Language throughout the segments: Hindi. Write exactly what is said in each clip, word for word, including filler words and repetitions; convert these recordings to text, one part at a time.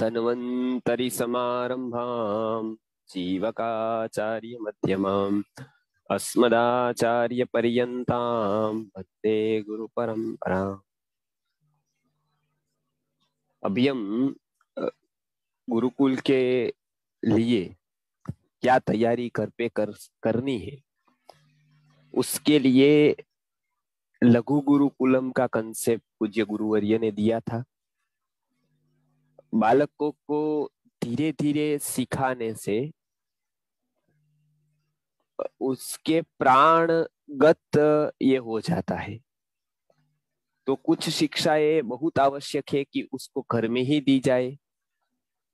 धन्वन्तरि समारंभां जीवकाचार्य मध्यमां अस्मदाचार्य पर्यन्तां वन्दे गुरु परंपराम्। अभी हम गुरुकुल के लिए क्या तैयारी घर पे कर करनी है, उसके लिए लघु गुरुकुलम का कंसेप्ट पूज्य गुरुवर्य ने दिया था। बालकों को धीरे धीरे सिखाने से उसके प्राणगत ये हो जाता है। तो कुछ शिक्षाएं बहुत आवश्यक है कि उसको घर में ही दी जाए।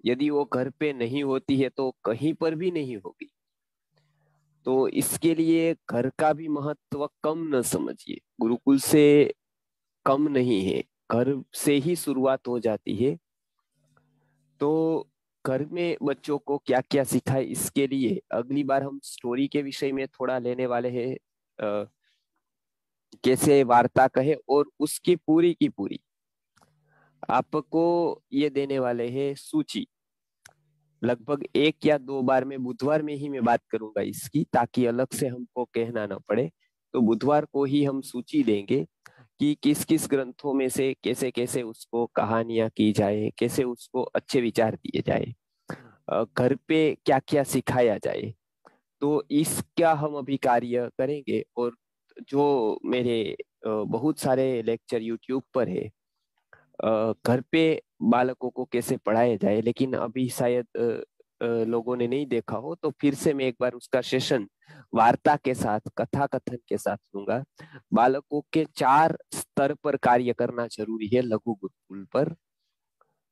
यदि वो घर पे नहीं होती है तो कहीं पर भी नहीं होगी। तो इसके लिए घर का भी महत्व कम न समझिए, गुरुकुल से कम नहीं है, घर से ही शुरुआत हो जाती है। तो घर में बच्चों को क्या क्या सिखाए, इसके लिए अगली बार हम स्टोरी के विषय में थोड़ा लेने वाले हैं, कैसे वार्ता कहे, और उसकी पूरी की पूरी आपको ये देने वाले हैं सूची। लगभग एक या दो बार में बुधवार में ही मैं बात करूंगा इसकी, ताकि अलग से हमको कहना ना पड़े। तो बुधवार को ही हम सूची देंगे कि किस किस ग्रंथों में से कैसे कैसे उसको कहानियां की जाए, कैसे उसको अच्छे विचार दिए जाए, घर पे क्या क्या सिखाया जाए। तो इसका हम अभी कार्य करेंगे। और जो मेरे बहुत सारे लेक्चर यूट्यूब पर है, घर पे बालकों को कैसे पढ़ाया जाए, लेकिन अभी शायद लोगों ने नहीं देखा हो, तो फिर से मैं एक बार उसका सेशन वार्ता के साथ, कथा कथन के साथ लूंगा। बालकों के चार स्तर पर कार्य करना जरूरी है लघु गुरुकुल पर।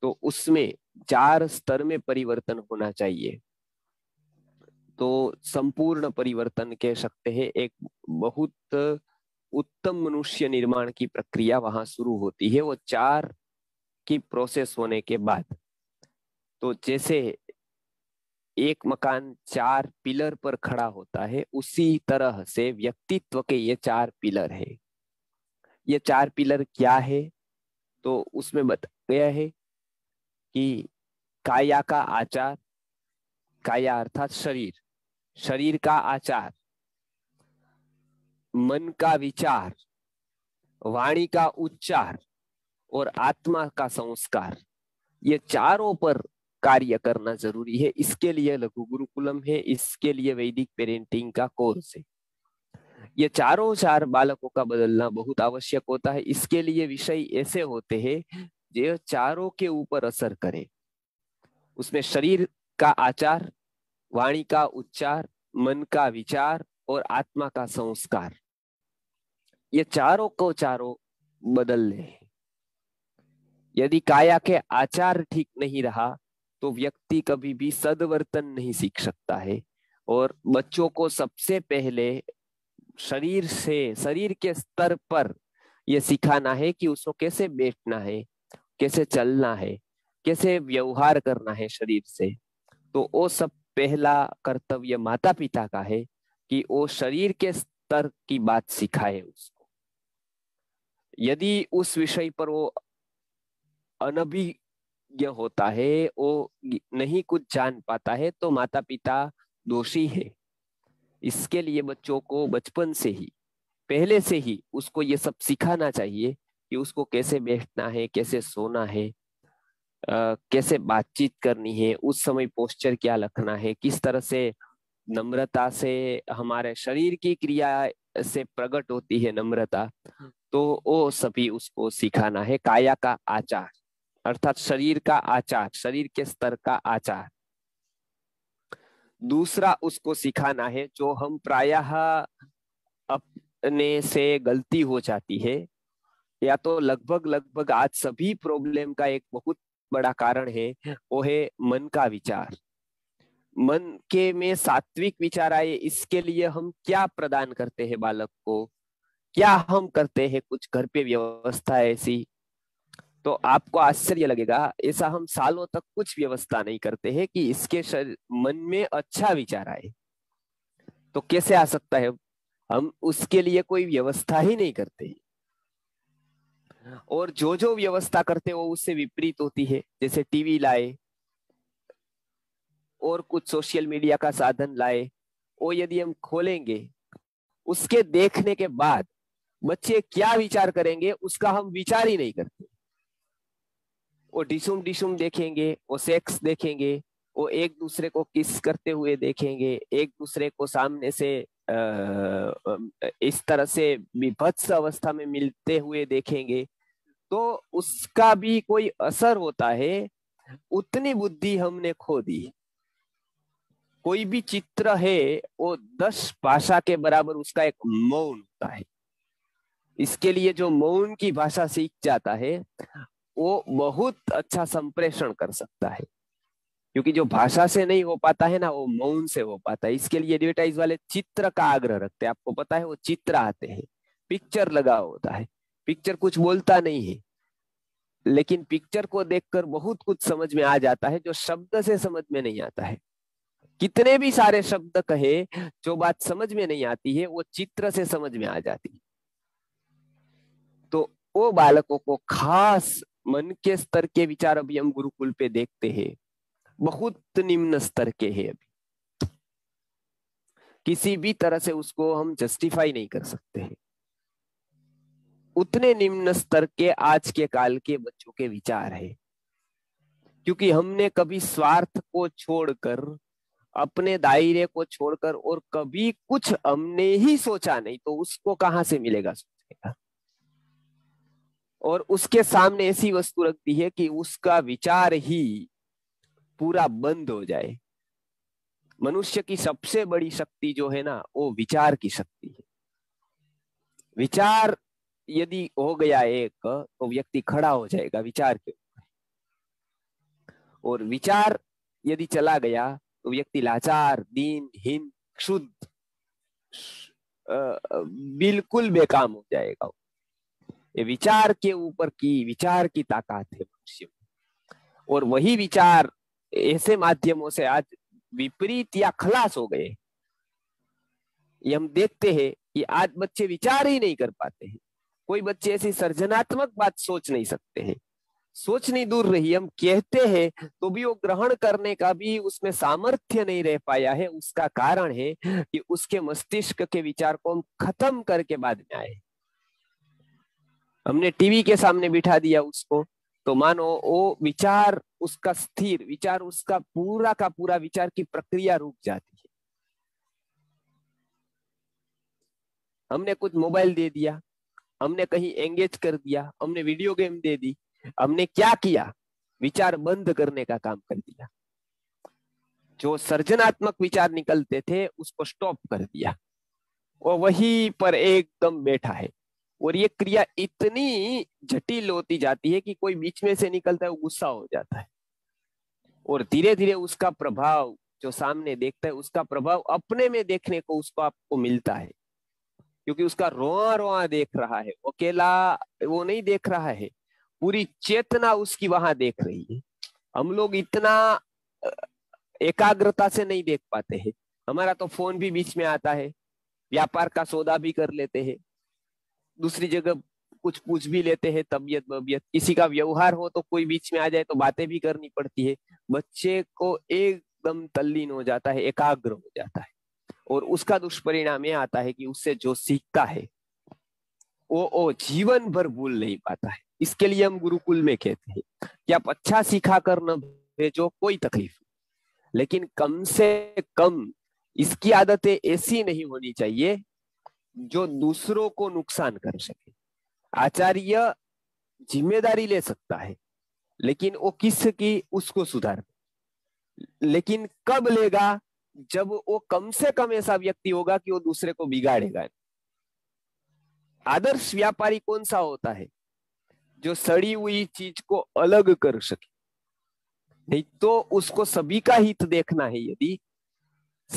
तो उसमें चार स्तर में परिवर्तन होना चाहिए। तो संपूर्ण परिवर्तन कह सकते हैं। एक बहुत उत्तम मनुष्य निर्माण की प्रक्रिया वहां शुरू होती है, वो चार की प्रोसेस होने के बाद। तो जैसे एक मकान चार पिलर पर खड़ा होता है, उसी तरह से व्यक्तित्व के ये चार पिलर है। ये चार पिलर क्या है, तो उसमें बताया गया है कि काया का आचार, काया अर्थात शरीर, शरीर का आचार, मन का विचार, वाणी का उच्चार और आत्मा का संस्कार, ये चारों पर कार्य करना जरूरी है। इसके लिए लघु गुरुकुलम है, इसके लिए वैदिक पेरेंटिंग का कोर्स है। ये चारों चार बालकों का बदलना बहुत आवश्यक होता है। इसके लिए विषय ऐसे होते हैं जो चारों के ऊपर असर करे। उसमें शरीर का आचार, वाणी का उच्चार, मन का विचार और आत्मा का संस्कार, ये चारों को चारों बदल ले। यदि काया के आचार ठीक नहीं रहा तो व्यक्ति कभी भी सद्वर्तन नहीं सीख सकता है। और बच्चों को सबसे पहले शरीर से, शरीर के स्तर पर यह सिखाना है कि उसको कैसे बैठना है, कैसे चलना है, कैसे व्यवहार करना है शरीर से। तो वो सब पहला कर्तव्य माता पिता का है कि वो शरीर के स्तर की बात सिखाए उसको। यदि उस विषय पर वो अनभिज्ञ होता है, वो नहीं कुछ जान पाता है, तो माता पिता दोषी है। इसके लिए बच्चों को बचपन से ही, पहले से ही उसको ये सब सिखाना चाहिए कि उसको कैसे बैठना है, कैसे सोना है, आ, कैसे बातचीत करनी है, उस समय पोस्चर क्या रखना है, किस तरह से नम्रता से हमारे शरीर की क्रिया से प्रकट होती है नम्रता। तो वो सभी उसको सिखाना है। काया का आचार अर्थात शरीर का आचार, शरीर के स्तर का आचार। दूसरा उसको सिखाना है जो हम प्रायः अपने से गलती हो जाती है, या तो लगभग लगभग आज सभी प्रॉब्लम का एक बहुत बड़ा कारण है, वो है मन का विचार। मन के में सात्विक विचार आए, इसके लिए हम क्या प्रदान करते हैं बालक को, क्या हम करते हैं, कुछ घर पे व्यवस्था ऐसी। तो आपको आश्चर्य लगेगा, ऐसा हम सालों तक कुछ व्यवस्था नहीं करते हैं कि इसके मन में अच्छा विचार आए। तो कैसे आ सकता है, हम उसके लिए कोई व्यवस्था ही नहीं करते। और जो जो व्यवस्था करते हैं वो उससे विपरीत होती है। जैसे टीवी लाए, और कुछ सोशल मीडिया का साधन लाए, वो यदि हम खोलेंगे, उसके देखने के बाद बच्चे क्या विचार करेंगे उसका हम विचार ही नहीं करते। वो डिशुम डिशुम देखेंगे, वो सेक्स देखेंगे, वो एक दूसरे को किस करते हुए देखेंगे, एक दूसरे को सामने से इस तरह से विभत्स अवस्था में मिलते हुए देखेंगे, तो उसका भी कोई असर होता है। उतनी बुद्धि हमने खो दी। कोई भी चित्र है वो दस भाषा के बराबर उसका एक मौन होता है। इसके लिए जो मौन की भाषा सीख जाता है वो बहुत अच्छा संप्रेषण कर सकता है, क्योंकि जो भाषा से नहीं हो पाता है ना वो मौन से हो पाता है। इसके लिए एडवर्टाइज वाले चित्र का आग्रह रखते हैं। आपको पता है वो चित्र आते हैं, पिक्चर लगा होता है, पिक्चर कुछ बोलता नहीं है, लेकिन पिक्चर को देखकर बहुत कुछ समझ में आ जाता है जो शब्द से समझ में नहीं आता है। कितने भी सारे शब्द कहे, जो बात समझ में नहीं आती है वो चित्र से समझ में आ जाती है। तो वो बालकों को खास मन के स्तर के विचार अभी हम गुरुकुल पे देखते हैं, बहुत निम्न स्तर के हैं। अभी किसी भी तरह से उसको हम जस्टिफाई नहीं कर सकते हैं। उतने निम्न स्तर के आज के काल के बच्चों के विचार है, क्योंकि हमने कभी स्वार्थ को छोड़कर, अपने दायरे को छोड़कर और कभी कुछ हमने ही सोचा नहीं, तो उसको कहाँ से मिलेगा सोचेगा। और उसके सामने ऐसी वस्तु रखती है कि उसका विचार ही पूरा बंद हो जाए। मनुष्य की सबसे बड़ी शक्ति जो है ना वो विचार की शक्ति है। विचार यदि हो गया एक, तो व्यक्ति खड़ा हो जाएगा विचार के ऊपर, और विचार यदि चला गया तो व्यक्ति लाचार, दीनहीन, क्षुद्ध, बिल्कुल बेकाम हो जाएगा। ये विचार के ऊपर की, विचार की ताकत है मनुष्य में, और वही विचार ऐसे माध्यमों से आज विपरीत या खलास हो गए। ये हम देखते हैं कि आज बच्चे विचार ही नहीं कर पाते हैं। कोई बच्चे ऐसी सृजनात्मक बात सोच नहीं सकते हैं। सोचनी दूर रही, हम कहते हैं तो भी वो ग्रहण करने का भी उसमें सामर्थ्य नहीं रह पाया है। उसका कारण है कि उसके मस्तिष्क के विचार को हम खत्म करके बाद में आए। हमने टीवी के सामने बिठा दिया उसको, तो मानो वो विचार, उसका स्थिर विचार, उसका पूरा का पूरा विचार की प्रक्रिया रुक जाती है। हमने कुछ मोबाइल दे दिया, हमने कहीं एंगेज कर दिया, हमने वीडियो गेम दे दी, हमने क्या किया, विचार बंद करने का काम कर दिया। जो सृजनात्मक विचार निकलते थे उसको स्टॉप कर दिया, और वहीं पर एकदम बैठा है। और ये क्रिया इतनी जटिल होती जाती है कि कोई बीच में से निकलता है वो गुस्सा हो जाता है, और धीरे धीरे उसका प्रभाव जो सामने देखता है उसका प्रभाव अपने में देखने को उसको आपको मिलता है, क्योंकि उसका रोआ रोआ देख रहा है, अकेला वो नहीं देख रहा है, पूरी चेतना उसकी वहां देख रही है। हम लोग इतना एकाग्रता से नहीं देख पाते हैं। हमारा तो फोन भी बीच में आता है, व्यापार का सौदा भी कर लेते हैं, दूसरी जगह कुछ पूछ भी लेते हैं, तबीयत बबियत, किसी का व्यवहार हो तो कोई बीच में आ जाए तो बातें भी करनी पड़ती है। बच्चे को एकदम तल्लीन हो जाता है, एकाग्र हो जाता है, और उसका दुष्परिणाम ये आता है कि उससे जो सीखता है वो ओ जीवन भर भूल नहीं पाता है। इसके लिए हम गुरुकुल में कहते हैं कि आप अच्छा सिखा कर न भेजो, कोई तकलीफ, लेकिन कम से कम इसकी आदतें ऐसी नहीं होनी चाहिए जो दूसरों को नुकसान कर सके। आचार्य जिम्मेदारी ले सकता है, लेकिन वो किसकी, उसको सुधार, लेकिन कब लेगा, जब वो कम से कम ऐसा व्यक्ति होगा कि वो दूसरे को बिगाड़ेगा। आदर्श व्यापारी कौन सा होता है, जो सड़ी हुई चीज को अलग कर सके, नहीं तो उसको सभी का हित देखना है। यदि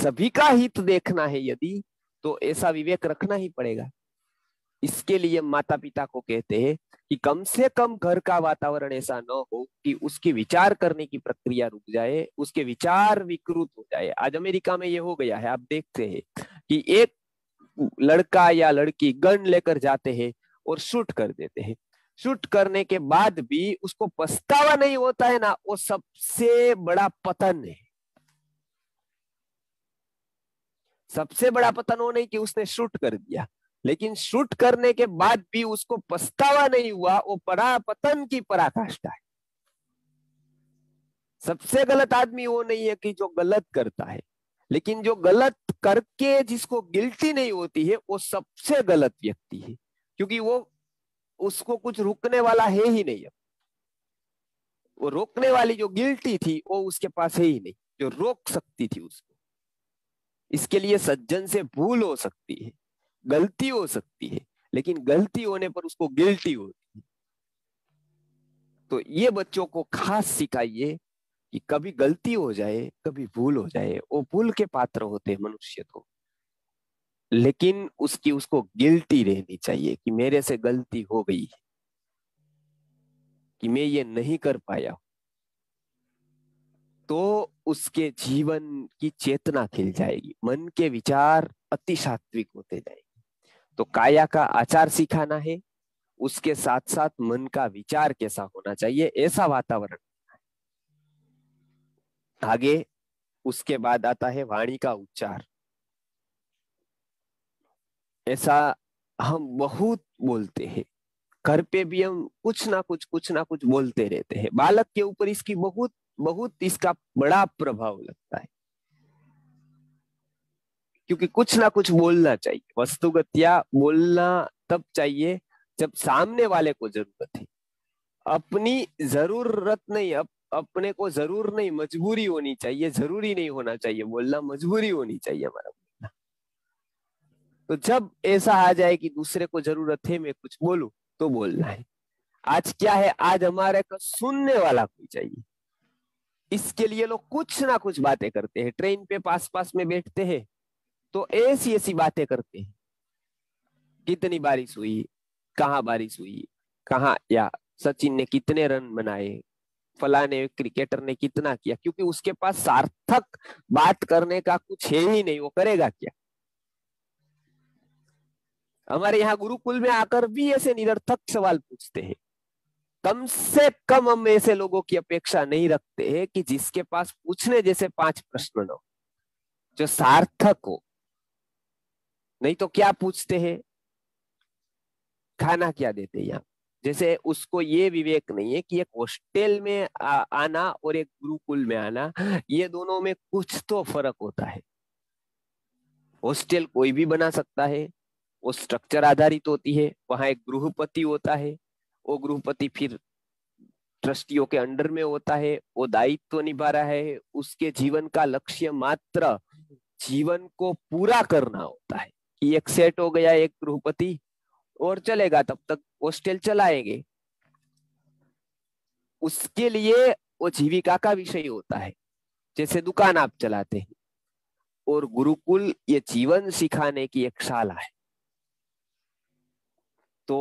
सभी का हित देखना है यदि तो ऐसा विवेक रखना ही पड़ेगा। इसके लिए माता पिता को कहते हैं कि कम से कम घर का वातावरण ऐसा न हो कि उसके विचार करने की प्रक्रिया रुक जाए, उसके विचार विकृत हो जाए। आज अमेरिका में ये हो गया है, आप देखते हैं कि एक लड़का या लड़की गन लेकर जाते हैं और शूट कर देते हैं। शूट करने के बाद भी उसको पछतावा नहीं होता है ना, वो सबसे बड़ा पतन है। सबसे बड़ा पतन वो नहीं कि उसने शूट कर दिया, लेकिन शूट करने के बाद भी उसको पछतावा नहीं हुआ, वो परापतन की पराकाष्ठा है। सबसे गलत आदमी वो नहीं है कि जो गलत करता है, लेकिन जो गलत करके जिसको गिल्टी नहीं होती है वो सबसे गलत व्यक्ति है, क्योंकि वो उसको कुछ रुकने वाला है ही नहीं। वो रोकने वाली जो गिल्टी थी वो उसके पास है ही नहीं जो रोक सकती थी उसको। इसके लिए सज्जन से भूल हो सकती है, गलती हो सकती है, लेकिन गलती होने पर उसको गिल्टी होती है। तो ये बच्चों को खास सिखाइए कि कभी गलती हो जाए, कभी भूल हो जाए, वो भूल के पात्र होते हैं मनुष्य तो, लेकिन उसकी उसको गिल्टी रहनी चाहिए कि मेरे से गलती हो गई, कि मैं ये नहीं कर पाया, तो उसके जीवन की चेतना खिल जाएगी, मन के विचार अति सात्विक होते जाएंगे। तो काया का आचार सिखाना है, उसके साथ साथ मन का विचार कैसा होना चाहिए ऐसा वातावरण। आगे उसके बाद आता है वाणी का उच्चार। ऐसा हम बहुत बोलते हैं, घर पे भी हम कुछ ना कुछ कुछ ना कुछ बोलते रहते हैं। बालक के ऊपर इसकी बहुत बहुत इसका बड़ा प्रभाव लगता है, क्योंकि कुछ ना कुछ बोलना चाहिए। वस्तुगत्या बोलना तब चाहिए जब सामने वाले को जरूरत है, अपनी जरूरत नहीं, अप, अपने को जरूर नहीं, मजबूरी होनी चाहिए, जरूरी नहीं होना चाहिए बोलना, मजबूरी होनी चाहिए हमारा बोलना। तो जब ऐसा आ जाए कि दूसरे को जरूरत है मैं कुछ बोलूं तो बोलना है। आज क्या है, आज हमारे को सुनने वाला कोई चाहिए, इसके लिए लोग कुछ ना कुछ बातें करते हैं। ट्रेन पे पास पास में बैठते हैं तो ऐसी ऐसी बातें करते हैं, कितनी बारिश हुई, कहाँ बारिश हुई, कहाँ, या सचिन ने कितने रन बनाए, फलाने क्रिकेटर ने कितना किया, क्योंकि उसके पास सार्थक बात करने का कुछ है ही नहीं, वो करेगा क्या। हमारे यहाँ गुरुकुल में आकर भी ऐसे निरर्थक सवाल पूछते हैं। कम से कम हम ऐसे लोगों की अपेक्षा नहीं रखते हैं कि जिसके पास पूछने जैसे पांच प्रश्न हो, जो सार्थक हो। नहीं तो क्या पूछते हैं, खाना क्या देते हैं यहाँ, जैसे उसको ये विवेक नहीं है कि एक हॉस्टेल में आ, आना और एक गुरुकुल में आना, ये दोनों में कुछ तो फर्क होता है। हॉस्टेल कोई भी बना सकता है, वो स्ट्रक्चर आधारित होती है, वहां एक गृहपति होता है, वो गृहपति फिर ट्रस्टियों के अंडर में होता है, वो दायित्व निभा रहा है, उसके जीवन का लक्ष्य मात्र जीवन को पूरा करना होता है कि एक सेट हो गया एक गृहपति और चलेगा, तब तक हॉस्टेल चलाएंगे, उसके लिए वो जीविका का विषय होता है, जैसे दुकान आप चलाते हैं। और गुरुकुल ये जीवन सिखाने की एक शाला है। तो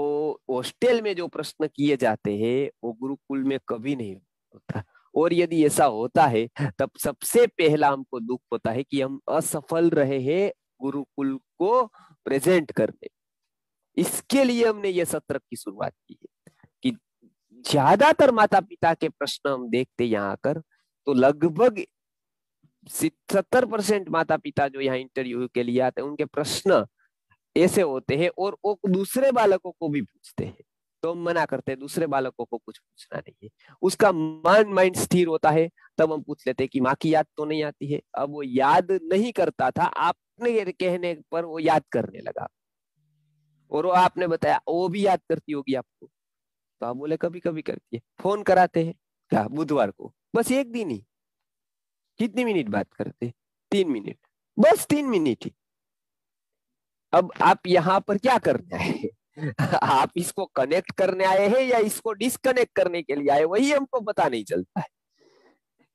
हॉस्टेल में जो प्रश्न किए जाते हैं वो गुरुकुल में कभी नहीं होता, और यदि ऐसा होता है तब सबसे पहला हमको दुख होता है कि हम असफल रहे हैं गुरुकुल को प्रेजेंट करने। इसके लिए हमने ये सत्र की शुरुआत की है कि ज्यादातर माता पिता के प्रश्न हम देखते यहाँ आकर, तो लगभग सत्तर परसेंट माता पिता जो यहाँ इंटरव्यू के लिए आते हैं उनके प्रश्न ऐसे होते हैं, और वो दूसरे बालकों को भी पूछते हैं। तो हम मना करते हैं, दूसरे बालकों को कुछ पूछना नहीं है। उसका मान माइंड स्थिर होता है तब हम पूछ लेते हैं कि माँ की याद तो नहीं आती है। अब वो याद नहीं करता था, आपने कहने पर वो याद करने लगा, और वो आपने बताया वो भी याद करती होगी आपको, तो आप बोले कभी कभी करती है। फोन कराते हैं क्या, बुधवार को, बस एक दिन ही, कितनी मिनट बात करते, तीन मिनट, बस तीन मिनट ही। अब आप यहाँ पर क्या करना है, आप इसको कनेक्ट करने आए हैं या इसको डिस्कनेक्ट करने के लिए आए, वही हमको पता नहीं चलता है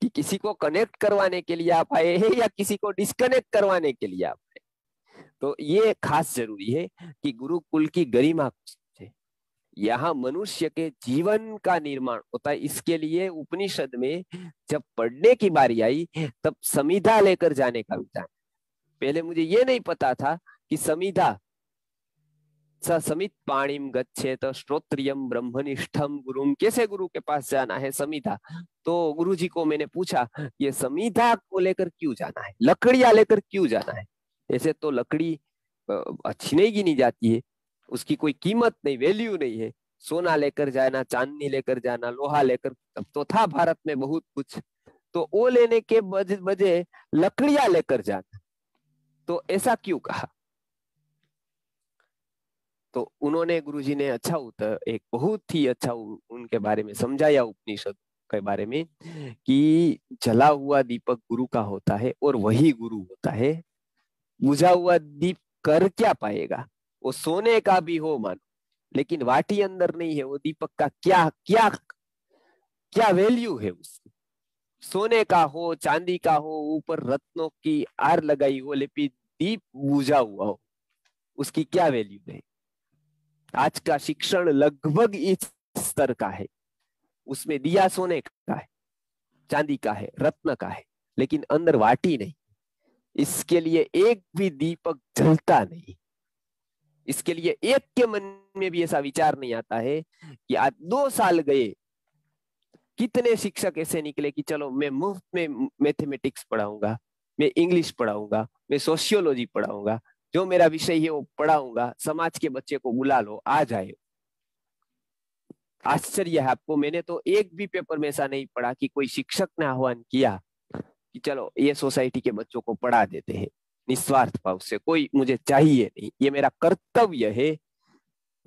कि किसी को कनेक्ट करवाने के लिए आप आए हैं या किसी को डिस्कनेक्ट करवाने के लिए आप आए। तो ये खास जरूरी है कि गुरुकुल की गरिमा को समझे। यहाँ मनुष्य के जीवन का निर्माण होता है। इसके लिए उपनिषद में जब पढ़ने की बारी आई तब संहिता लेकर जाने का विचार। पहले मुझे ये नहीं पता था कि समिधा समित पाणिम गच्छेत श्रोत्रियम ब्रह्मनिष्ठम गुरुम, कैसे गुरु के पास जाना है समिधा। तो गुरुजी को मैंने पूछा ये समिधा को लेकर क्यों जाना है, लकड़ियां लेकर क्यों जाना है। ऐसे तो लकड़ी छीनेगी नहीं जाती है, उसकी कोई कीमत नहीं, वैल्यू नहीं है। सोना लेकर जाना, चांदनी लेकर जाना, लोहा लेकर, तब तो था भारत में बहुत कुछ, तो वो लेने के बजाय लकड़ियां लेकर जाना, तो ऐसा क्यों कहा? तो उन्होंने, गुरुजी ने अच्छा उत्तर, एक बहुत ही अच्छा उनके बारे में समझाया उपनिषद के बारे में, कि जला हुआ दीपक गुरु का होता है और वही गुरु होता है। बुझा हुआ दीप कर क्या पाएगा? वो सोने का भी हो मानो, लेकिन वाटी अंदर नहीं है, वो दीपक का क्या क्या क्या वैल्यू है उसकी? सोने का हो, चांदी का हो, ऊपर रत्नों की आर लगाई हो, लेकिन दीप बुझा हुआ हो, उसकी क्या वैल्यू है? आज का शिक्षण लगभग इस स्तर का है, उसमें दिया सोने का है, चांदी का है, रत्न का है, लेकिन अंदर वाटी नहीं। इसके लिए एक भी दीपक जलता नहीं, इसके लिए एक के मन में भी ऐसा विचार नहीं आता है कि आज दो साल गए, कितने शिक्षक ऐसे निकले कि चलो मैं मुफ्त में मैथमेटिक्स पढ़ाऊंगा, मैं इंग्लिश पढ़ाऊंगा, मैं सोशियोलॉजी पढ़ाऊंगा, जो मेरा विषय है वो पढ़ाऊंगा, समाज के बच्चे को बुला लो आ जाए। आश्चर्य है आपको, मैंने तो एक भी पेपर में ऐसा नहीं पढ़ा कि कोई शिक्षक ने आह्वान किया कि चलो ये सोसाइटी के बच्चों को पढ़ा देते हैं निस्वार्थ भाव से, कोई मुझे चाहिए नहीं, ये मेरा कर्तव्य है,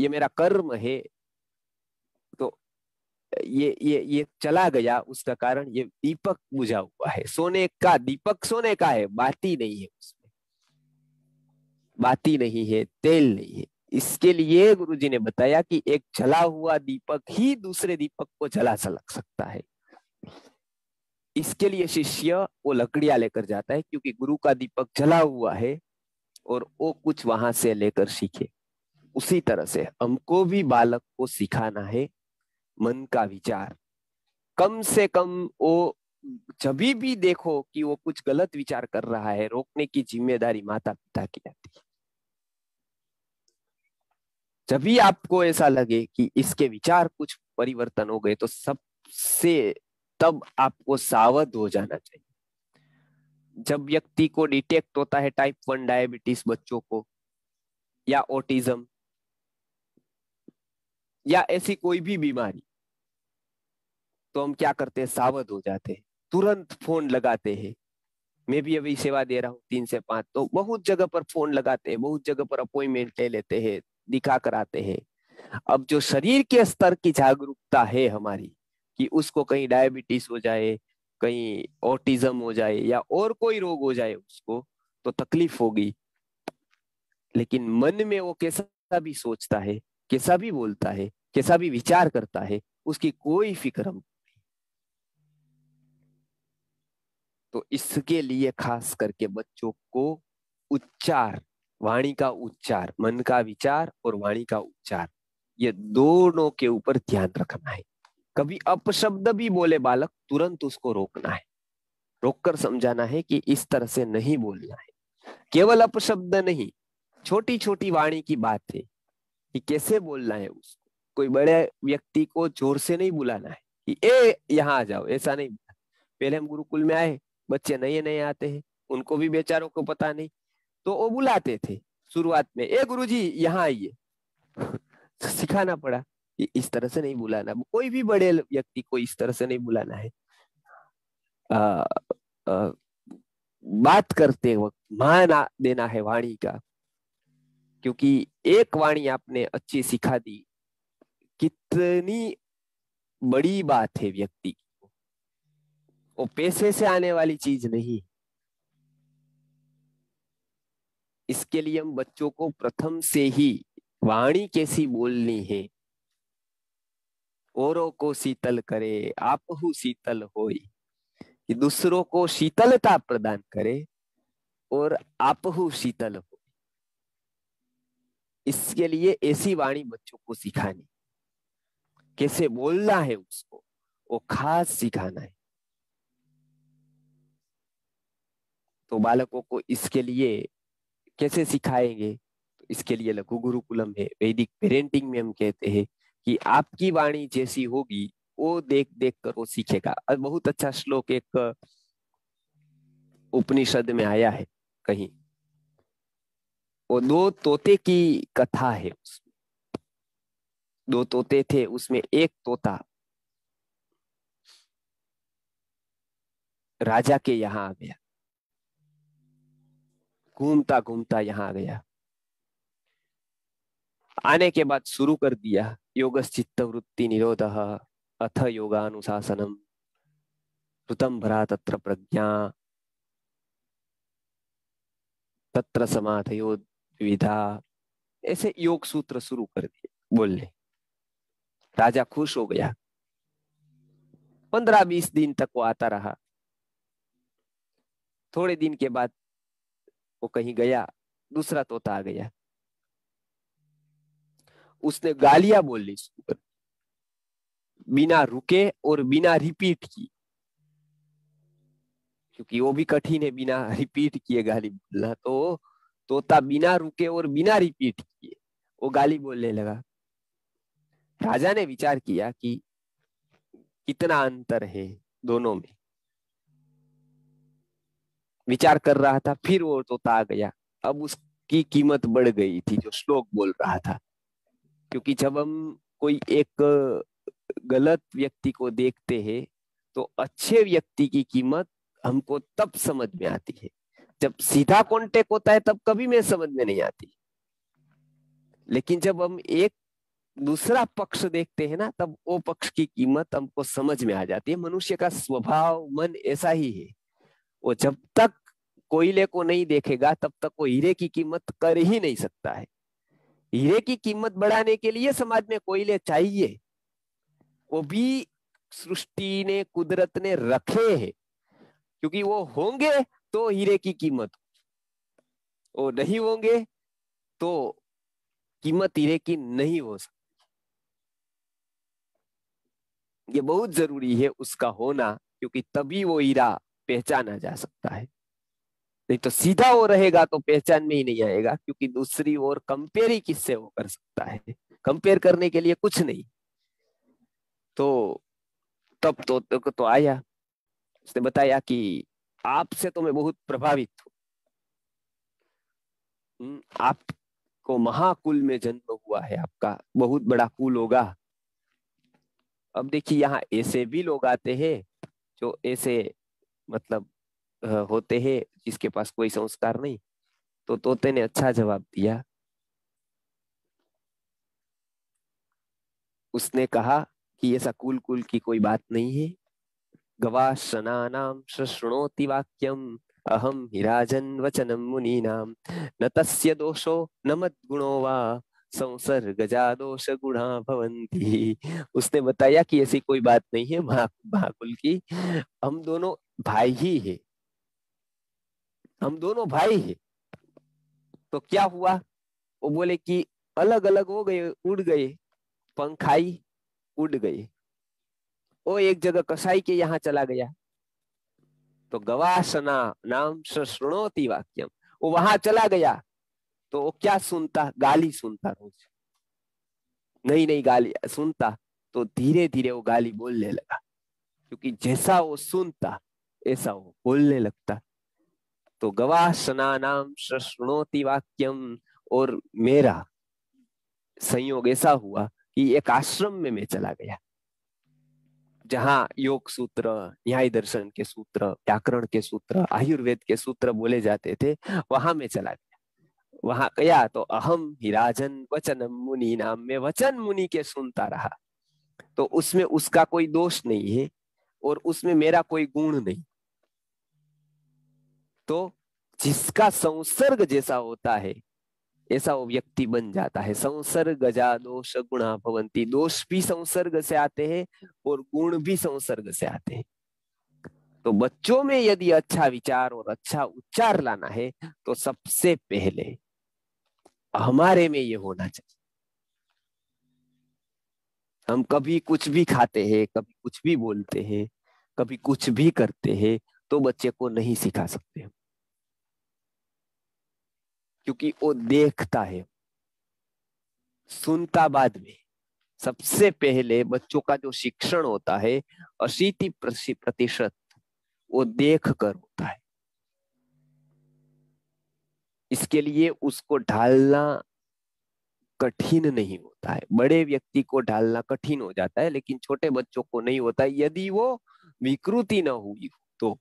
ये मेरा कर्म है। तो ये ये ये चला गया, उसका कारण ये दीपक बुझा हुआ है। सोने का दीपक सोने का है, बाती नहीं है उसमें, बाती नहीं है, तेल नहीं है। इसके लिए गुरुजी ने बताया कि एक जला हुआ दीपक ही दूसरे दीपक को जला सलग सकता है। इसके लिए शिष्य वो लकड़ियां लेकर जाता है, क्योंकि गुरु का दीपक जला हुआ है और वो कुछ वहां से लेकर सीखे। उसी तरह से हमको भी बालक को सिखाना है मन का विचार। कम से कम वो जब भी देखो कि वो कुछ गलत विचार कर रहा है, रोकने की जिम्मेदारी माता पिता की आती है। जब भी आपको ऐसा लगे कि इसके विचार कुछ परिवर्तन हो गए, तो सबसे तब आपको सावध हो जाना चाहिए। जब व्यक्ति को डिटेक्ट होता है टाइप वन डायबिटीज बच्चों को, या ऑटिज्म, या ऐसी कोई भी बीमारी, तो हम क्या करते हैं? सावध हो जाते हैं, तुरंत फोन लगाते हैं। मैं भी अभी सेवा दे रहा हूँ तीन से पांच, तो बहुत जगह पर फोन लगाते हैं, बहुत जगह पर अपॉइंटमेंट ले लेते हैं, दिखा कराते हैं। अब जो शरीर के स्तर की जागरूकता है हमारी, कि उसको कहीं डायबिटीज हो जाए, कहीं ऑटिज्म हो जाए, या और कोई रोग हो जाए उसको, तो तकलीफ होगी। लेकिन मन में वो कैसा भी सोचता है, कैसा भी बोलता है, कैसा भी विचार करता है, उसकी कोई फिक्र हम। तो इसके लिए खास करके बच्चों को उच्चार, वाणी का उच्चार, मन का विचार और वाणी का उच्चार, ये दोनों के ऊपर ध्यान रखना है। कभी अपशब्द भी बोले बालक, तुरंत उसको रोकना है, रोककर समझाना है कि इस तरह से नहीं बोलना है। केवल अपशब्द नहीं, छोटी छोटी वाणी की बात है कि कैसे बोलना है उसको। कोई बड़े व्यक्ति को जोर से नहीं बुलाना है कि ए यहाँ आ जाओ, ऐसा नहीं। पहले हम गुरुकुल में आए, बच्चे नए नए आते हैं, उनको भी बेचारों को पता नहीं, तो वो बुलाते थे शुरुआत में, ए गुरुजी यहाँ आइए। तो सिखाना पड़ा कि इस तरह से नहीं बुलाना, कोई भी बड़े व्यक्ति को इस तरह से नहीं बुलाना है। आ, आ, बात करते वक्त मान देना है वाणी का, क्योंकि एक वाणी आपने अच्छी सिखा दी, कितनी बड़ी बात है व्यक्ति को। वो पैसे से आने वाली चीज नहीं। इसके लिए हम बच्चों को प्रथम से ही वाणी कैसी बोलनी है, औरों को शीतल करे आपहु शीतल होई, कि दूसरों को शीतलता प्रदान करे और आपहु शीतल हो। इसके लिए ऐसी वाणी बच्चों को सिखानी, कैसे बोलना है उसको वो खास सिखाना है। तो बालकों को इसके लिए कैसे सिखाएंगे? तो इसके लिए लघु गुरुकुलम है। वैदिक पेरेंटिंग में हम कहते हैं कि आपकी वाणी जैसी होगी वो देख देख कर वो सीखेगा। और बहुत अच्छा श्लोक एक उपनिषद में आया है कहीं, वो दो तोते की कथा है। दो तोते थे, उसमें एक तोता राजा के यहाँ आ गया, घूमता घूमता यहाँ आ गया। आने के बाद शुरू कर दिया योगश्चित्त वृत्ति निरोधः अथ योगानुशासनम ऋतम भरा तत्र प्रज्ञा तत्र समाधयो विधा। ऐसे योग सूत्र शुरू कर दिए बोलने। राजा खुश हो गया। पंद्रह बीस दिन तक वो आता रहा। थोड़े दिन के बाद वो कहीं गया, दूसरा तोता आ गया, उसने गालियां बोली बिना रुके और बिना रिपीट की, क्योंकि वो भी कठिन है बिना रिपीट किए गाली बोलना। तो तोता बिना रुके और बिना रिपीट किए वो गाली बोलने लगा। राजा ने विचार किया कि कितना अंतर है दोनों में। विचार कर रहा था, फिर वो तोता आ गया। अब उसकी कीमत बढ़ गई थी जो श्लोक बोल रहा था, क्योंकि जब हम कोई एक गलत व्यक्ति को देखते हैं तो अच्छे व्यक्ति की कीमत हमको तब समझ में आती है, जब सीधा कांटेक्ट होता है तब कभी में समझ में नहीं आती। लेकिन जब हम एक दूसरा पक्ष देखते हैं ना, तब वो पक्ष की कीमत हमको समझ में आ जाती है। मनुष्य का स्वभाव मन ऐसा ही है, वो जब तक कोयले को नहीं देखेगा तब तक वो हीरे की कीमत कर ही नहीं सकता है। हीरे की कीमत बढ़ाने के लिए समाज में कोयले चाहिए, वो भी सृष्टि ने कुदरत ने रखे हैं, क्योंकि वो होंगे तो हीरे की कीमत, और नहीं होंगे तो कीमत हीरे की नहीं हो सकती। ये बहुत जरूरी है उसका होना, क्योंकि तभी वो हीरा पहचाना जा सकता है। नहीं तो सीधा वो रहेगा तो पहचान में ही नहीं आएगा, क्योंकि दूसरी ओर कंपेयर ही किससे वो कर सकता है, कंपेयर करने के लिए कुछ नहीं। तो तब तो, तो, तो आया, उसने बताया कि आपसे तो मैं बहुत प्रभावित हूँ, आपको महाकुल में जन्म हुआ है, आपका बहुत बड़ा कुल होगा। अब देखिए यहाँ ऐसे भी लोग आते हैं जो ऐसे मतलब होते हैं जिसके पास कोई संस्कार नहीं। तो तोते ने अच्छा जवाब दिया। उसने कहा कि ऐसा कुल कुल की कोई बात नहीं है। गवाशनानाम शृणोति वाक्यम अहम हिराजन वचनम मुनीनाम न तस्य दोषो न मद्गुणो वा संसर्गजा दोष गुणा भवन्ति। उसने बताया कि ऐसी कोई बात नहीं है महाकुल की, हम दोनों भाई ही है, हम दोनों भाई हैं। तो क्या हुआ? वो बोले कि अलग अलग हो गए, उड़ गए, पंखाई उड़ गए। वो एक जगह कसाई के यहाँ चला गया। तो गवासना नाम श्रणोति वाक्यम, वो वहां चला गया तो वो क्या सुनता? गाली सुनता रोज, नहीं नहीं गाली सुनता। तो धीरे धीरे वो गाली बोलने लगा, क्योंकि जैसा वो सुनता ऐसा वो बोलने लगता। तो गवासना नाम शृणोति वाक्यम, और मेरा संयोग ऐसा हुआ कि एक आश्रम में मैं चला गया जहाँ योग सूत्र, न्याय दर्शन के सूत्र, व्याकरण के सूत्र, आयुर्वेद के सूत्र बोले जाते थे, वहां मैं चला गया। वहां गया तो अहम हिराजन वचनम मुनि नाम में वचन मुनि के सुनता रहा। तो उसमें उसका कोई दोष नहीं है और उसमें मेरा कोई गुण नहीं। तो जिसका संसर्ग जैसा होता है ऐसा वो व्यक्ति बन जाता है। संसर्गजा दोष गुणा भवन्ति, दोष भी संसर्ग से आते हैं और गुण भी संसर्ग से आते हैं। तो बच्चों में यदि अच्छा विचार और अच्छा उच्चार लाना है तो सबसे पहले हमारे में ये होना चाहिए। हम कभी कुछ भी खाते हैं, कभी कुछ भी बोलते हैं, कभी कुछ भी करते हैं, तो बच्चे को नहीं सिखा सकते, क्योंकि वो देखता है, सुनता बाद में। सबसे पहले बच्चों का जो शिक्षण होता है अस्सी प्रतिशत वो देख कर होता है। इसके लिए उसको ढालना कठिन नहीं होता है। बड़े व्यक्ति को ढालना कठिन हो जाता है लेकिन छोटे बच्चों को नहीं होता, यदि वो विकृति ना हुई हो तो,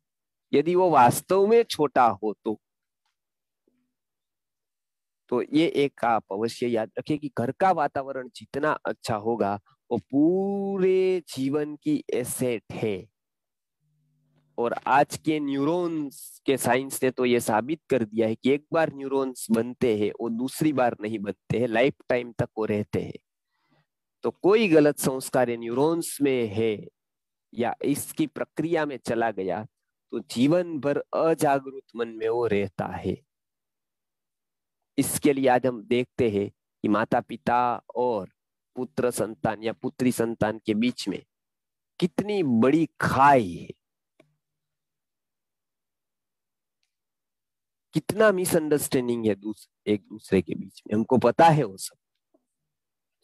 यदि वो वास्तव में छोटा हो तो। तो ये एक आप अवश्य याद रखिए कि घर का वातावरण जितना अच्छा होगा वो पूरे जीवन की एसेट है। और आज के न्यूरॉन्स के साइंस ने तो ये साबित कर दिया है कि एक बार न्यूरॉन्स बनते हैं वो दूसरी बार नहीं बनते हैं, लाइफ टाइम तक वो रहते हैं। तो कोई गलत संस्कार न्यूरॉन्स में है या इसकी प्रक्रिया में चला गया तो जीवन भर अजागरूक मन में वो रहता है। इसके लिए आज हम देखते हैं कि माता पिता और पुत्र संतान या पुत्री संतान के बीच में कितनी बड़ी खाई है, कितना मिसअंडरस्टैंडिंग है दूसरे एक दूसरे के बीच में। हमको पता है वो सब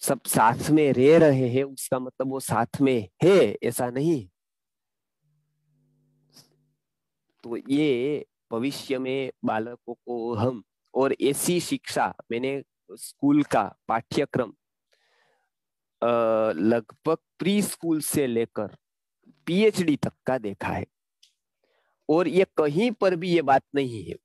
सब साथ में रह रहे हैं, उसका मतलब वो साथ में है ऐसा नहीं। तो ये भविष्य में बालकों को हम और ऐसी शिक्षा, मैंने स्कूल का पाठ्यक्रम लगभग प्री स्कूल से लेकर पीएचडी तक का देखा है और ये कहीं पर भी ये बात नहीं है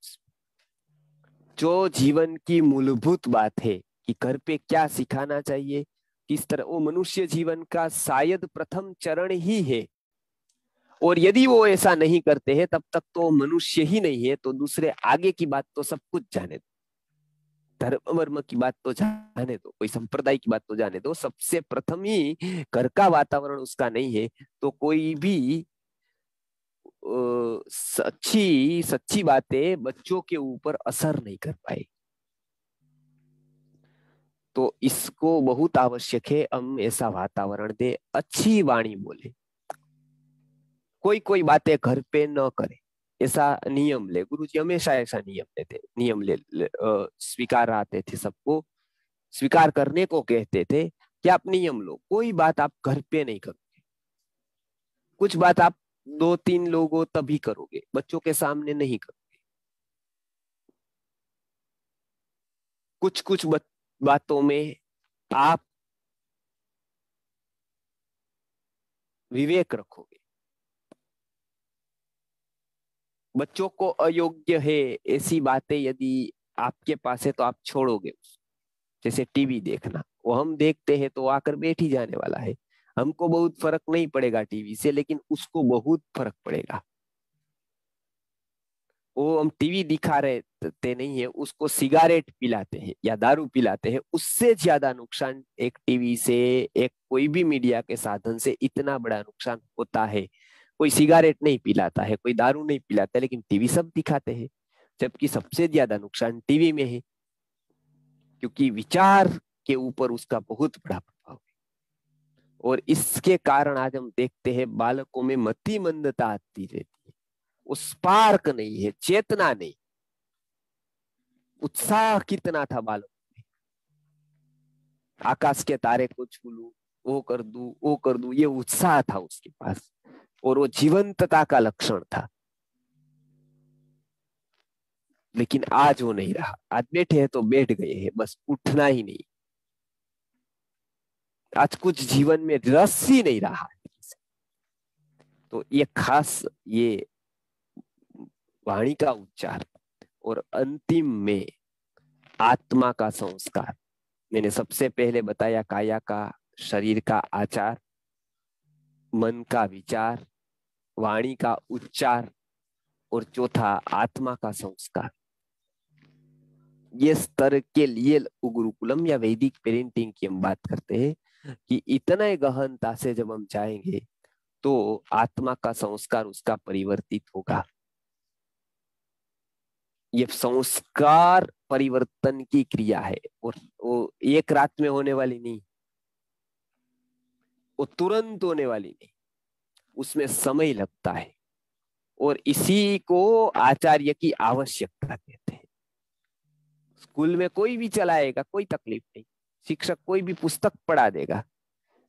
जो जीवन की मूलभूत बात है कि घर पे क्या सिखाना चाहिए, किस तरह। वो मनुष्य जीवन का शायद प्रथम चरण ही है और यदि वो ऐसा नहीं करते हैं तब तक तो मनुष्य ही नहीं है। तो दूसरे आगे की बात तो सब कुछ जाने दो, धर्म वर्म की बात तो जाने दो, कोई संप्रदाय की बात तो जाने दो, सबसे प्रथम ही घर का वातावरण उसका नहीं है तो कोई भी सच्ची सच्ची बातें बच्चों के ऊपर असर नहीं कर पाए। तो इसको बहुत आवश्यक है हम ऐसा वातावरण दे, अच्छी वाणी बोले, कोई कोई बातें घर पे न करे, ऐसा नियम ले। गुरुजी हमेशा ऐसा नियम लेते नियम ले, ले स्वीकार आते थे, सबको स्वीकार करने को कहते थे कि आप नियम लो, कोई बात आप घर पे नहीं करोगे, कुछ बात आप दो तीन लोगों तभी करोगे, बच्चों के सामने नहीं करोगे। कुछ कुछ बातों में आप विवेक रखोगे, बच्चों को अयोग्य है ऐसी बातें यदि आपके पास है तो आप छोड़ोगे। जैसे टीवी देखना, वो हम देखते हैं तो आकर बैठ ही जाने वाला है, हमको बहुत फर्क नहीं पड़ेगा टीवी से लेकिन उसको बहुत फर्क पड़ेगा। वो हम टीवी दिखा रहे थे नहीं है, उसको सिगरेट पिलाते हैं या दारू पिलाते हैं, उससे ज्यादा नुकसान एक टीवी से, एक कोई भी मीडिया के साधन से इतना बड़ा नुकसान होता है। कोई सिगरेट नहीं पिलाता है, कोई दारू नहीं पिलाता है, लेकिन टीवी सब दिखाते हैं, जबकि सबसे ज्यादा नुकसान टीवी में है क्योंकि विचार के ऊपर उसका बहुत बड़ा प्रभाव है। और इसके कारण आज हम देखते हैं बालकों में मति मंदता आती रहती है, वो स्पार्क नहीं है, चेतना नहीं। उत्साह कितना था बालकों में, आकाश के तारे को छू लू, वो कर दू वो कर दू, ये उत्साह था उसके पास और वो जीवंतता का लक्षण था। लेकिन आज वो नहीं रहा, आज बैठे हैं तो बैठ गए हैं, बस उठना ही नहीं। आज कुछ जीवन में रस ही नहीं रहा। तो ये खास ये वाणी का उच्चार और अंतिम में आत्मा का संस्कार। मैंने सबसे पहले बताया काया का, शरीर का आचार, मन का विचार, वाणी का उच्चार और चौथा आत्मा का संस्कार। ये स्तर के लिए गुरुकुलम या वैदिक पेरेंटिंग की हम बात करते हैं कि इतने गहनता से जब हम जाएंगे तो आत्मा का संस्कार उसका परिवर्तित होगा। ये संस्कार परिवर्तन की क्रिया है और वो एक रात में होने वाली नहीं, वो तुरंत होने वाली नहीं, उसमें समय लगता है और इसी को आचार्य की आवश्यकता कहते हैं। स्कूल में कोई भी चलाएगा, कोई तकलीफ नहीं, शिक्षक कोई भी पुस्तक पढ़ा देगा,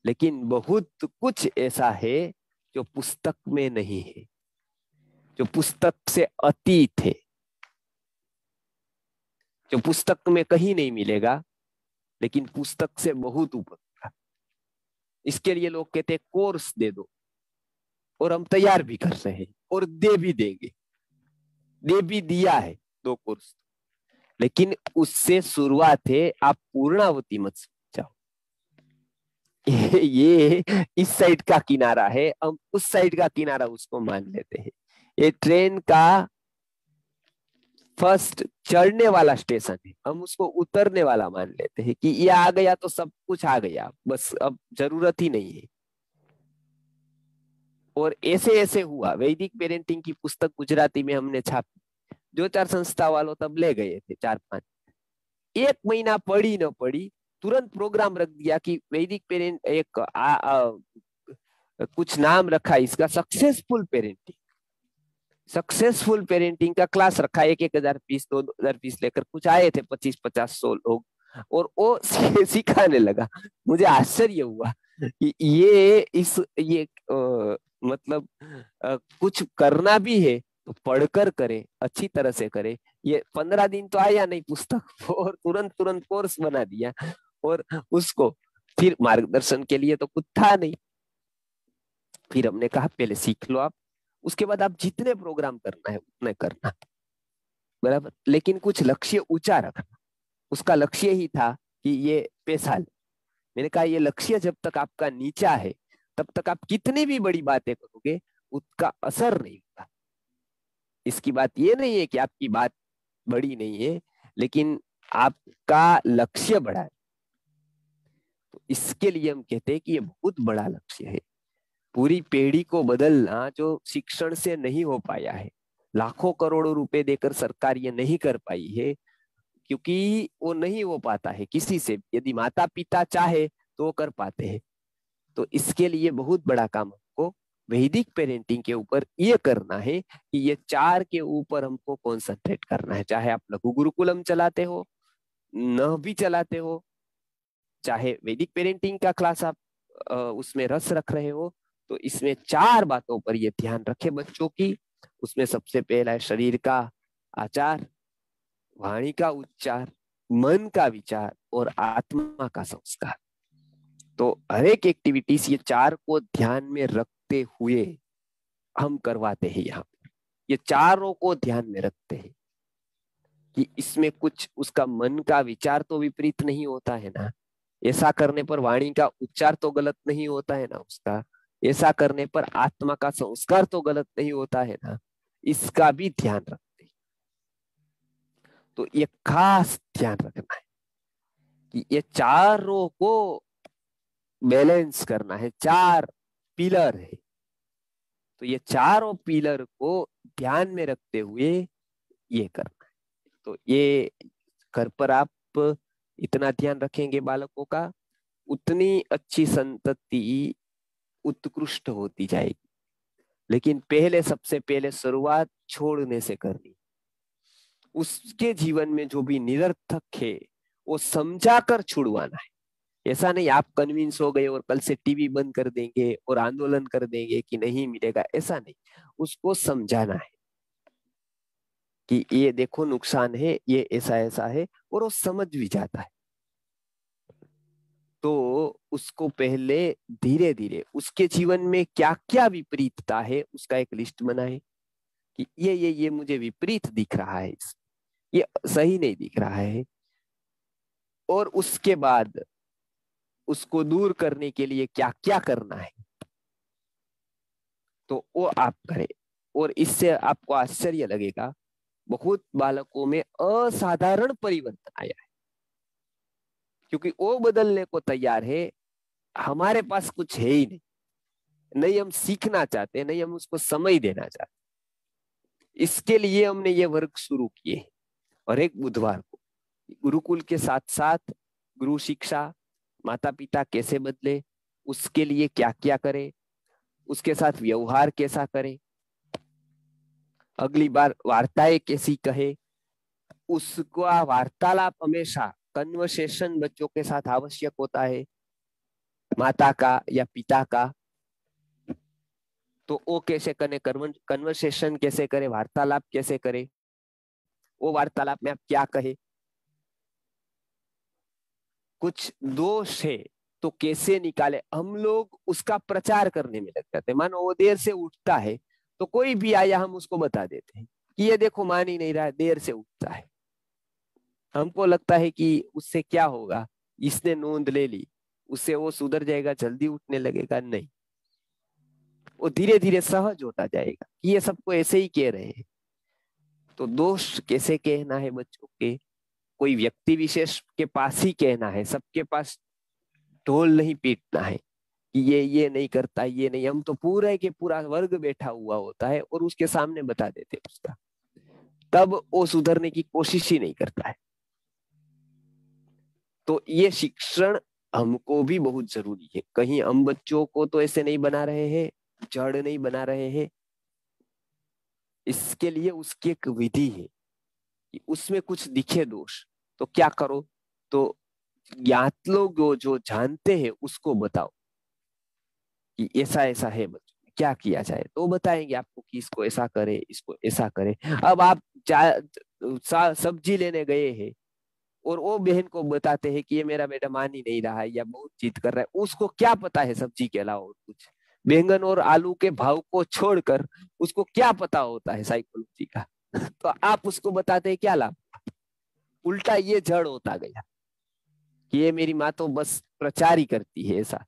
लेकिन बहुत कुछ ऐसा है जो पुस्तक में नहीं है, जो पुस्तक से अतीत है। जो पुस्तक में कहीं नहीं मिलेगा, लेकिन पुस्तक से बहुत ऊपर था। इसके लिए लोग कहते हैं कोर्स दे दो, और हम तैयार भी कर रहे हैं और दे भी देंगे, दे भी दिया है दो कोर्स, लेकिन उससे शुरुआत है। आप पूर्णावती मत समझाओ, ये इस साइड का किनारा है, हम उस साइड का किनारा उसको मान लेते हैं। ये ट्रेन का फर्स्ट चढ़ने वाला स्टेशन है, हम उसको उतरने वाला मान लेते हैं कि ये आ गया तो सब कुछ आ गया, बस अब जरूरत ही नहीं है। और ऐसे ऐसे हुआ। वैदिक पेरेंटिंग की पुस्तक गुजराती में हमने छापी, दो चार संस्था वालों तब ले गए थे, चार पांच, एक महीना पढ़ी न पढ़ी, तुरंत प्रोग्राम रख दिया कि वैदिक पेरेंट एक आ, आ, कुछ नाम रखा इसका, सक्सेसफुल पेरेंटिंग, सक्सेसफुल पेरेंटिंग का क्लास रखा। एक एक हजार पीस दो हजार पीस लेकर कुछ आए थे, पच्चीस पचास सौ लोग, और वो सिखाने लगा। मुझे आश्चर्य हुआ कि ये इस ये आ, मतलब आ, कुछ करना भी है तो पढ़कर करे, अच्छी तरह से करे। ये पंद्रह दिन तो आया नहीं पुस्तक, और तुरंत तुरंत कोर्स बना दिया, और उसको फिर मार्गदर्शन के लिए तो कुछ था नहीं। फिर हमने कहा पहले सीख लो आप, उसके बाद आप जितने प्रोग्राम करना है उतने करना, बराबर, लेकिन कुछ लक्ष्य ऊंचा रखना। उसका लक्ष्य ही था कि ये पैसा ले। मैंने कहा ये लक्ष्य जब तक आपका नीचा है तब तक आप कितनी भी बड़ी बातें करोगे उसका असर नहीं होगा। इसकी बात ये नहीं है कि आपकी बात बड़ी नहीं है, लेकिन आपका लक्ष्य बड़ा है। तो इसके लिए हम कहते हैं कि ये बहुत बड़ा लक्ष्य है, पूरी पीढ़ी को बदलना जो शिक्षण से नहीं हो पाया है। लाखों करोड़ों रुपए देकर सरकार ये नहीं कर पाई है, क्योंकि वो नहीं हो पाता है किसी से। यदि माता पिता चाहे तो वो कर पाते हैं। तो इसके लिए बहुत बड़ा काम हमको वैदिक पेरेंटिंग के ऊपर ये करना है कि ये चार के ऊपर हमको कॉन्सेंट्रेट करना है। चाहे आप लघु गुरुकुलम चलाते हो, न भी चलाते हो, चाहे वैदिक पेरेंटिंग का क्लास आप आ, उसमें रस रख रहे हो, तो इसमें चार बातों पर ये ध्यान रखे बच्चों की। उसमें सबसे पहला है शरीर का आचार, वाणी का उच्चार, मन का विचार और आत्मा का संस्कार। तो हर एक एक्टिविटीज ये चार को ध्यान में रखते हुए हम करवाते हैं। यहाँ पर ये चारों को ध्यान में रखते हैं कि इसमें कुछ उसका मन का विचार तो विपरीत नहीं होता है ना, ऐसा करने पर वाणी का उच्चार तो गलत नहीं होता है ना उसका, ऐसा करने पर आत्मा का संस्कार तो गलत नहीं होता है ना, इसका भी ध्यान रखते। तो ये खास ध्यान रखना है कि ये चारों को बैलेंस करना है। चार पिलर है, तो ये चारों पिलर को ध्यान में रखते हुए ये करना है। तो ये घर पर आप इतना ध्यान रखेंगे बालकों का, उतनी अच्छी संतति उत्कृष्ट होती जाएगी। लेकिन पहले सबसे पहले शुरुआत छोड़ने से करनी, उसके जीवन में जो भी निरर्थक है वो समझा कर छुड़वाना है। ऐसा नहीं आप कन्विंस हो गए और कल से टीवी बंद कर देंगे और आंदोलन कर देंगे कि नहीं मिलेगा, ऐसा नहीं। उसको समझाना है कि ये देखो नुकसान है, ये ऐसा ऐसा है, और वो समझ भी जाता है। तो उसको पहले धीरे धीरे उसके जीवन में क्या क्या विपरीतता है उसका एक लिस्ट बनाए कि ये ये ये मुझे विपरीत दिख रहा है, ये सही नहीं दिख रहा है। और उसके बाद उसको दूर करने के लिए क्या क्या करना है तो वो आप करें। और इससे आपको आश्चर्य लगेगा, बहुत बालकों में असाधारण परिवर्तन आया है, क्योंकि वो बदलने को तैयार है। हमारे पास कुछ है ही नहीं, नहीं हम सीखना चाहते, नहीं हम उसको समय देना चाहते। इसके लिए हमने ये वर्ग शुरू किए, और एक बुधवार को गुरुकुल के साथ साथ गुरु शिक्षा, माता पिता कैसे बदले, उसके लिए क्या क्या करें, उसके साथ व्यवहार कैसा करें, अगली बार वार्ताएं कैसी कहे, उसका वार्तालाप हमेशा कन्वर्सेशन बच्चों के साथ आवश्यक होता है, माता का या पिता का। तो वो कैसे करें, कन्वर्सेशन कैसे करे, वार्तालाप कैसे करे, वो वार्तालाप में आप क्या कहे, कुछ दोष है तो कैसे निकाले, हम लोग उसका प्रचार करने में लग जाते हैं। मानो वो देर से उठता है तो कोई भी आया हम उसको बता देते हैं कि ये देखो मान ही नहीं रहा है, देर से उठता है। हमको लगता है कि उससे क्या होगा, इसने नोंद ले ली, उससे वो सुधर जाएगा, जल्दी उठने लगेगा। नहीं, वो धीरे धीरे सहज होता जाएगा। ये सबको ऐसे ही कह रहे हैं। तो दोष कैसे कहना है बच्चों के, कोई व्यक्ति विशेष के पास ही कहना है, सबके पास ढोल नहीं पीटना है कि ये ये नहीं करता, ये नहीं। हम तो पूरा के पूरा वर्ग बैठा हुआ होता है और उसके सामने बता देते उसका, तब वो सुधरने की कोशिश ही नहीं करता है। तो ये शिक्षण हमको भी बहुत जरूरी है। कहीं हम बच्चों को तो ऐसे नहीं बना रहे हैं, जड़ नहीं बना रहे हैं। इसके लिए उसकी एक विधि है कि उसमें कुछ दिखे दोष तो क्या करो, तो ज्ञात लोग जो जानते हैं उसको बताओ कि ऐसा ऐसा है बच्चों, क्या किया जाए। तो बताएंगे आपको कि इसको ऐसा करे, इसको ऐसा करे। अब आप सब्जी लेने गए हैं और वो बहन को बताते हैं कि ये मेरा बेटा मान ही नहीं रहा है या बहुत जिद कर रहा है। उसको क्या पता है सब्जी के अलावा और कुछ, बैंगन और आलू के भाव को छोड़कर उसको क्या पता होता है साइकोलॉजी का। तो आप उसको बताते हैं, क्या लाभ। उल्टा ये जड़ होता गया कि ये मेरी माँ तो बस प्रचार ही करती है, ऐसा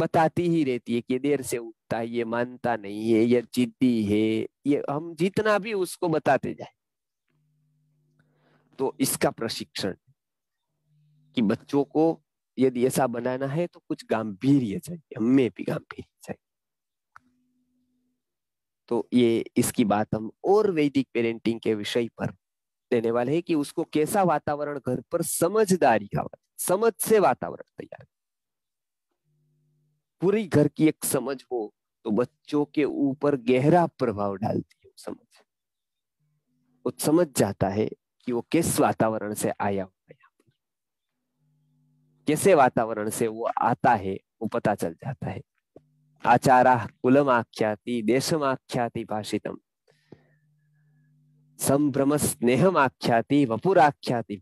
बताती ही रहती है कि देर से उठता है, ये मानता नहीं है, ये जिद्दी है, ये हम जितना भी उसको बताते जाए। तो इसका प्रशिक्षण कि बच्चों को यदि ऐसा बनाना है तो कुछ गांभीर्य चाहिए, हमें भी गांभीर्य चाहिए। तो ये इसकी बात हम और वैदिक पेरेंटिंग के विषय पर देने वाले हैं कि उसको कैसा वातावरण घर पर समझदारी का, समझ से वातावरण तैयार, पूरी घर की एक समझ हो तो बच्चों के ऊपर गहरा प्रभाव डालती है समझ। वो समझ जाता है कि वो किस वातावरण से आया हुआ है, कैसे वातावरण से वो आता है, वो पता चल जाता है। आचारा कुलम आख्याति देशम आख्याति भाषितम संभ्रम स्नेहम आख्याति वपुर आख्याति।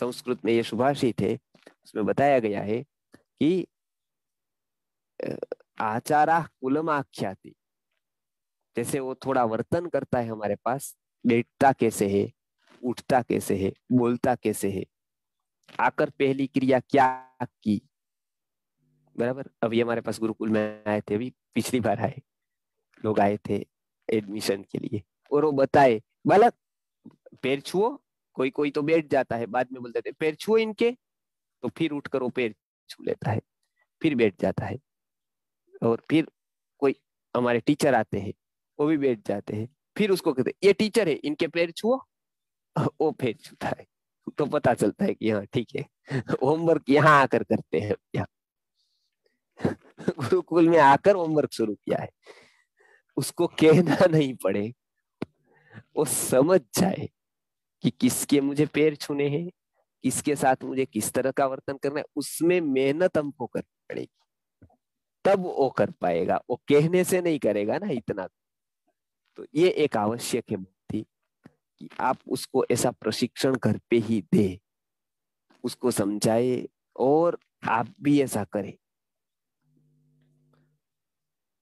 संस्कृत में ये सुभाषित है, उसमें बताया गया है कि आचारा कुलम आख्याति, जैसे वो थोड़ा वर्तन करता है हमारे पास, बैठता कैसे है, उठता कैसे है, बोलता कैसे है, आकर पहली क्रिया क्या की, बराबर। अभी हमारे पास गुरुकुल में आए थे, अभी पिछली बार आए लोग आए थे एडमिशन के लिए, और वो बताए बालक पैर छुओ, कोई कोई तो बैठ जाता है, बाद में बोलते थे पैर छुओ इनके, तो फिर उठकर वो पैर छू लेता है, फिर बैठ जाता है। और फिर कोई हमारे टीचर आते हैं, वो भी बैठ जाते हैं, फिर उसको कहते ये टीचर है इनके पैर छुओ, वो पैर छूता है। तो पता चलता है कि हाँ ठीक है, होमवर्क यहाँ आकर करते हैं। गुरुकुल में आकर होमवर्क शुरू किया है, उसको कहना नहीं पड़े, वो समझ जाए कि किसके मुझे पैर छूने हैं, किसके साथ मुझे किस तरह का वर्तन करना है। उसमें मेहनत हमको करनी पड़ेगी, तब वो कर पाएगा, वो कहने से नहीं करेगा ना इतना। तो ये एक आवश्यक है कि आप उसको ऐसा प्रशिक्षण घर पे ही दे, उसको समझाए और आप भी ऐसा करें।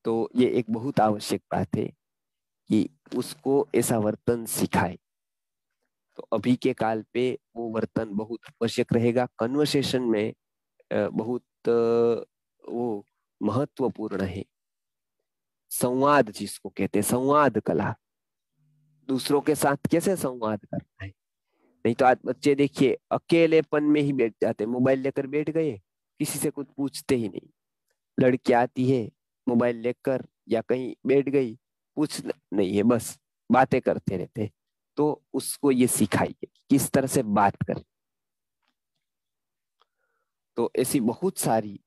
तो ये एक बहुत आवश्यक बात है कि उसको ऐसा वर्तन सिखाए। तो अभी के काल पे वो वर्तन बहुत आवश्यक रहेगा। कन्वर्सेशन में बहुत वो महत्वपूर्ण है, संवाद जिसको कहते हैं, संवाद कला, दूसरों के साथ कैसे संवाद करना है। नहीं तो आज बच्चे देखिए अकेलेपन में ही बैठ जाते, मोबाइल लेकर बैठ गए, किसी से कुछ पूछते ही नहीं। लड़की आती है मोबाइल लेकर या कहीं बैठ गई, कुछ नहीं है, बस बातें करते रहते। तो उसको ये सिखाइए किस तरह से बात करें। तो ऐसी बहुत सारी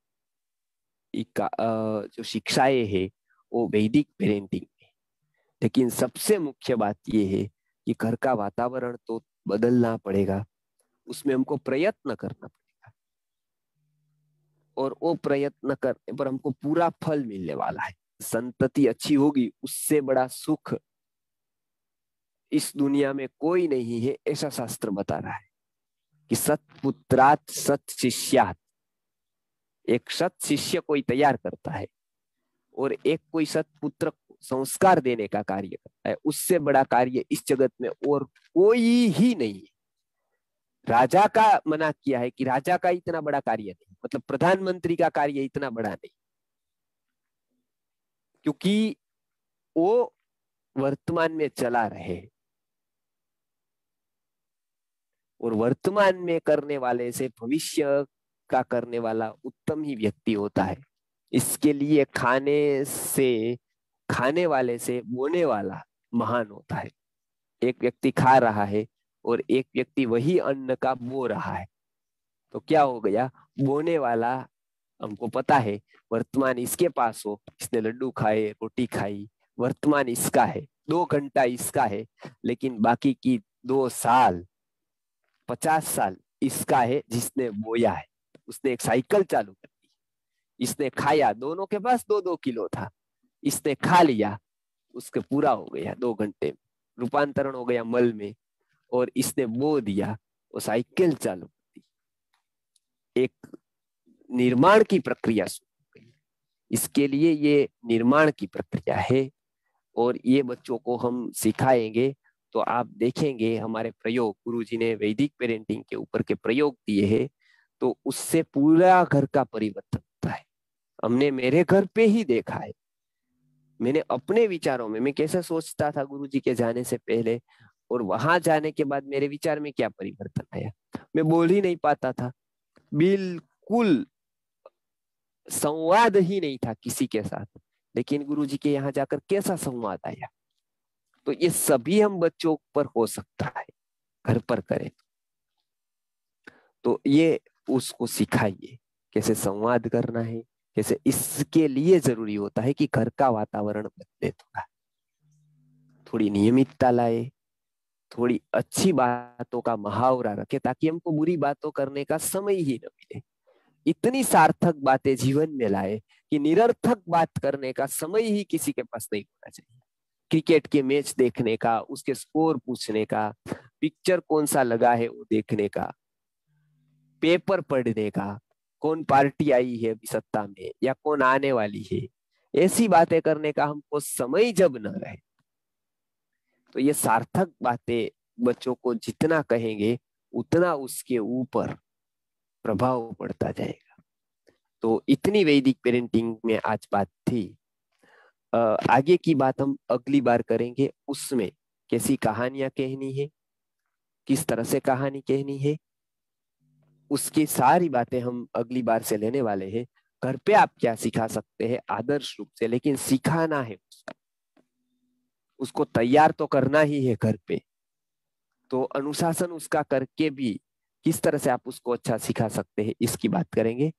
जो शिक्षाएं है वो वैदिक पेरेंटिंग, लेकिन सबसे मुख्य बात यह है कि घर का वातावरण तो बदलना पड़ेगा, उसमें हमको प्रयत्न करना पड़ेगा और वो प्रयत्न करने पर हमको पूरा फल मिलने वाला है। संतति अच्छी होगी, उससे बड़ा सुख इस दुनिया में कोई नहीं है, ऐसा शास्त्र बता रहा है। कि सत्पुत्रात सत शिष्यात, एक सत शिष्य कोई तैयार करता है और एक कोई सत्पुत्र संस्कार देने का कार्य करता है। उससे बड़ा कार्य इस जगत में और कोई ही नहीं। राजा का मना किया है कि राजा का इतना बड़ा कार्य नहीं, मतलब प्रधानमंत्री का कार्य इतना बड़ा नहीं, क्योंकि वो वर्तमान में चला रहे और वर्तमान में करने वाले से भविष्य का करने वाला उत्तम ही व्यक्ति होता है। इसके लिए खाने से खाने वाले से बोने वाला महान होता है। एक व्यक्ति खा रहा है और एक व्यक्ति वही अन्न का बो रहा है, तो क्या हो गया? बोने वाला हमको पता है वर्तमान इसके पास हो, इसने लड्डू खाए, रोटी खाई, वर्तमान इसका है, दो घंटा इसका है, लेकिन बाकी की दो साल पचास साल इसका है जिसने बोया है। उसने एक साइकिल चालू कर दी, इसने खाया, दोनों के पास दो दो किलो था, इसने खा लिया, उसके पूरा हो गया दो घंटे में, रूपांतरण हो गया मल में, और इसने बो दिया और साइकिल चालू कर दी, एक निर्माण की प्रक्रिया शुरू हो गई। इसके लिए ये निर्माण की प्रक्रिया है और ये बच्चों को हम सिखाएंगे। तो आप देखेंगे हमारे प्रयोग, गुरुजी ने वैदिक पेरेंटिंग के ऊपर के प्रयोग दिए हैं, तो उससे पूरा घर का परिवर्तन होता है। हमने मेरे घर पे ही देखा है, मैंने अपने विचारों में मैं कैसे सोचता था गुरुजी के जाने से पहले, और वहां जाने के बाद मेरे विचार में क्या परिवर्तन आया। मैं बोल ही नहीं पाता था, बिल्कुल संवाद ही नहीं था किसी के साथ, लेकिन गुरुजी के यहाँ जाकर कैसा संवाद आया। तो ये सभी हम बच्चों पर हो सकता है, घर पर करें तो ये उसको सिखाइए कैसे संवाद करना है, कैसे। इसके लिए जरूरी होता है कि घर का वातावरण बदले, थोड़ा थोड़ी नियमितता लाए, थोड़ी अच्छी बातों का मुहावरा रखे, ताकि हमको बुरी बातों करने का समय ही न मिले। इतनी सार्थक बातें जीवन में लाए कि निरर्थक बात करने का समय ही किसी के पास नहीं होना चाहिए। क्रिकेट के मैच देखने का, उसके स्कोर पूछने का, पिक्चर कौन सा लगा है वो देखने का, पेपर पढ़ने का, कौन पार्टी आई है अभी सत्ता में या कौन आने वाली है, ऐसी बातें करने का हमको समय जब न रहे। तो ये सार्थक बातें बच्चों को जितना कहेंगे उतना उसके ऊपर प्रभाव पड़ता जाएगा। तो इतनी वैदिक पेरेंटिंग में आज बात थी। आगे की बात हम अगली बार करेंगे, उसमें कैसी कहानियां कहनी है, किस तरह से कहानी कहनी है, उसकी सारी बातें हम अगली बार से लेने वाले हैं। घर पे आप क्या सिखा सकते हैं आदर्श रूप से, लेकिन सिखाना है उसको, उसको तैयार तो करना ही है घर पे। तो अनुशासन उसका करके भी किस तरह से आप उसको अच्छा सिखा सकते हैं, इसकी बात करेंगे।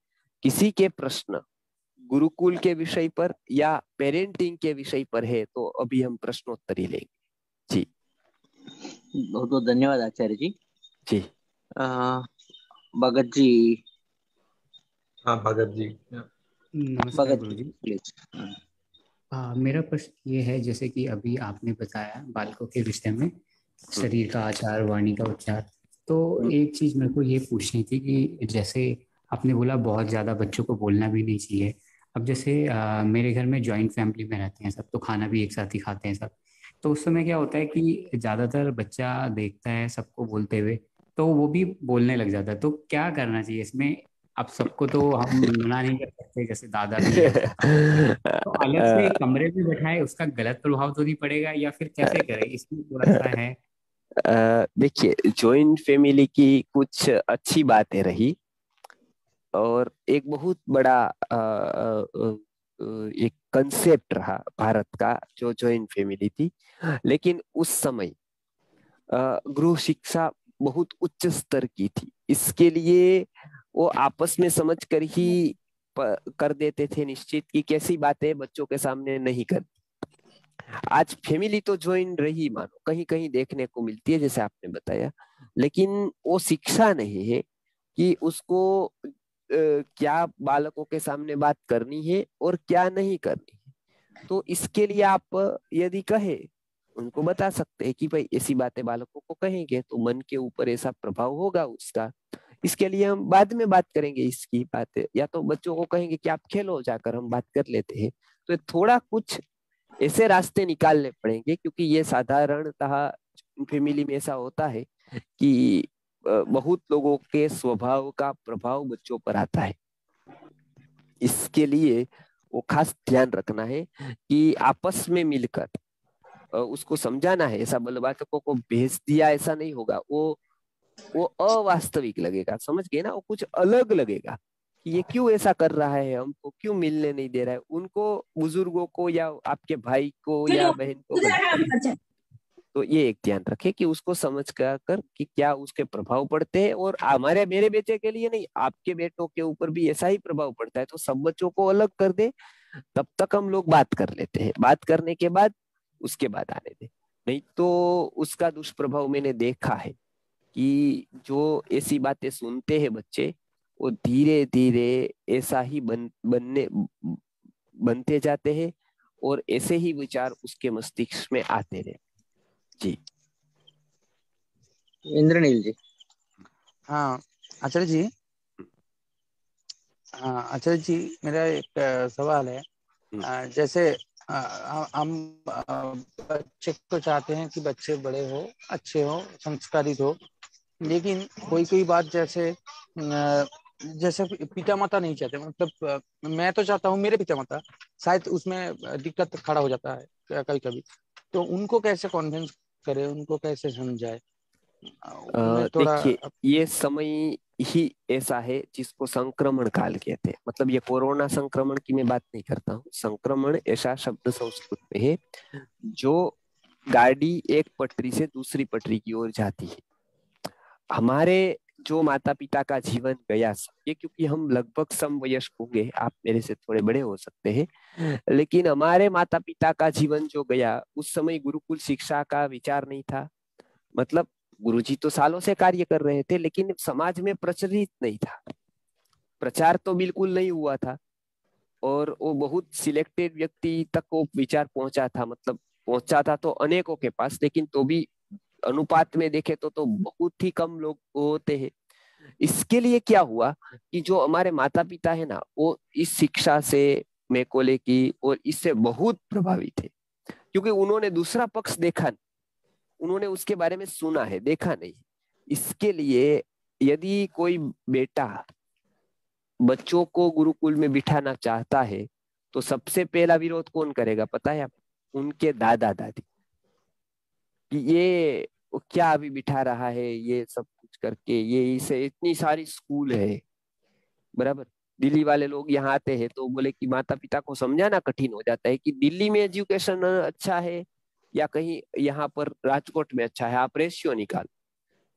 किसी के प्रश्न गुरुकुल के विषय पर या पेरेंटिंग के विषय पर है तो अभी हम प्रश्नोत्तरी लेंगे। जी बहुत बहुत धन्यवाद आचार्य जी। जी आ, भगत जी। हाँ भगत जी, भगत जी प्लीज। आ, मेरा प्रश्न ये है, जैसे कि अभी आपने बताया बालकों के विषय में शरीर का आचार, वाणी का उच्चार, तो एक चीज मेरे को ये पूछनी थी कि जैसे आपने बोला बहुत ज्यादा बच्चों को बोलना भी नहीं चाहिए। अब जैसे आ, मेरे घर में जॉइंट फैमिली में रहते हैं सब, तो खाना भी एक साथ ही खाते हैं सब, तो उस समय क्या होता है कि ज्यादातर बच्चा देखता है सबको बोलते हुए, तो वो भी बोलने लग जाता है। तो क्या करना चाहिए इसमें? अब सबको तो हम मना नहीं कर सकते, जैसे दादा भी तो अलग से कमरे में बैठाए, उसका गलत प्रभाव तो नहीं पड़ेगा, या फिर कैसे करें, इसमें थोड़ा सा है। देखिए जॉइंट फैमिली की कुछ अच्छी बातें रही और एक बहुत बड़ा आ, आ, एक कंसेप्ट रहा भारत का जो जॉइंट फैमिली थी, लेकिन उस समय गृह शिक्षा बहुत उच्च स्तर की थी, इसके लिए वो आपस में समझ कर ही कर देते थे निश्चित कि कैसी बातें बच्चों के सामने नहीं करती। आज फैमिली तो ज्वाइन रही मानो, कहीं कहीं देखने को मिलती है जैसे आपने बताया, लेकिन वो शिक्षा नहीं है कि उसको आ, क्या बालकों के सामने बात करनी है और क्या नहीं करनी है। तो इसके लिए आप यदि कहे उनको बता सकते हैं कि भाई ऐसी बातें बालकों को कहेंगे तो मन के ऊपर ऐसा प्रभाव होगा उसका। इसके लिए हम बाद में बात करेंगे इसकी बातें, या तो बच्चों को कहेंगे कि आप खेलो जाकर, हम बात कर लेते हैं। तो थोड़ा कुछ ऐसे रास्ते निकालने पड़ेंगे क्योंकि ये साधारणतः फैमिली में ऐसा होता है कि बहुत लोगों के स्वभाव का प्रभाव बच्चों पर आता है। इसके लिए वो खास ध्यान रखना है कि आपस में मिलकर उसको समझाना है। ऐसा बालकों को भेज दिया ऐसा नहीं होगा, वो वो अवास्तविक लगेगा, समझ गए ना, वो कुछ अलग लगेगा कि ये क्यों ऐसा कर रहा है, हमको क्यों मिलने नहीं दे रहा है। उनको बुजुर्गों को या आपके भाई को या बहन को, तो ये एक ध्यान रखे कि उसको समझ कर कि क्या उसके प्रभाव पड़ते हैं। और हमारे मेरे बेटे के लिए नहीं, आपके बेटों के ऊपर भी ऐसा ही प्रभाव पड़ता है, तो सब बच्चों को अलग कर दे, तब तक हम लोग बात कर लेते हैं, बात करने के बाद उसके बाद आने दे। नहीं तो उसका दुष्प्रभाव मैंने देखा है कि जो ऐसी बातें सुनते हैं बच्चे, वो धीरे धीरे ऐसा ही बन बनने बनते जाते हैं और ऐसे ही विचार उसके मस्तिष्क में आते रहे। जी इंद्रनील जी। हाँ आचार्य जी, हाँ आचार्य जी, मेरा एक सवाल है। आ, जैसे हम बच्चे को चाहते हैं कि बच्चे बड़े हो, अच्छे हो, संस्कारित हो, लेकिन कोई कोई बात जैसे जैसे पिता माता नहीं चाहते, मतलब मैं तो चाहता हूँ, मेरे पिता माता शायद उसमें दिक्कत खड़ा हो जाता है कभी कभी, तो उनको कैसे कॉन्विंस करे, उनको कैसे समझाए? देखिए ये समय ही ऐसा है जिसको संक्रमण काल कहते हैं। मतलब ये कोरोना संक्रमण की मैं बात नहीं करता हूँ, संक्रमण ऐसा शब्द संस्कृत में है जो गाड़ी एक पटरी से दूसरी पटरी की ओर जाती है। हमारे जो माता पिता का जीवन गया, ये क्योंकि हम लगभग समवयस्क होंगे, आप मेरे से थोड़े बड़े हो सकते हैं, लेकिन हमारे माता पिता का जीवन जो गया उस समय गुरुकुल शिक्षा का विचार नहीं था। मतलब गुरुजी तो सालों से कार्य कर रहे थे लेकिन समाज में प्रचलित नहीं था, प्रचार तो बिल्कुल नहीं हुआ था, और वो बहुत सिलेक्टेड व्यक्ति तक वो विचार पहुंचा था, मतलब पहुंचा था तो अनेकों के पास, लेकिन तो भी अनुपात में देखे तो तो बहुत ही कम लोग होते हैं। इसके लिए क्या हुआ कि जो हमारे माता पिता है ना, वो इस शिक्षा से मैकोले की और इससे बहुत प्रभावित है, क्योंकि उन्होंने दूसरा पक्ष देखा, उन्होंने उसके बारे में सुना है, देखा नहीं। इसके लिए यदि कोई बेटा बच्चों को गुरुकुल में बिठाना चाहता है तो सबसे पहला विरोध कौन करेगा पता है आप? उनके दादा दादी, कि ये क्या अभी बिठा रहा है, ये सब कुछ करके, ये इसे इतनी सारी स्कूल है। बराबर, दिल्ली वाले लोग यहाँ आते हैं तो बोले कि माता पिता को समझाना कठिन हो जाता है कि दिल्ली में एजुकेशन अच्छा है या कहीं यहाँ पर राजकोट में अच्छा है, आप रेशियो निकाल।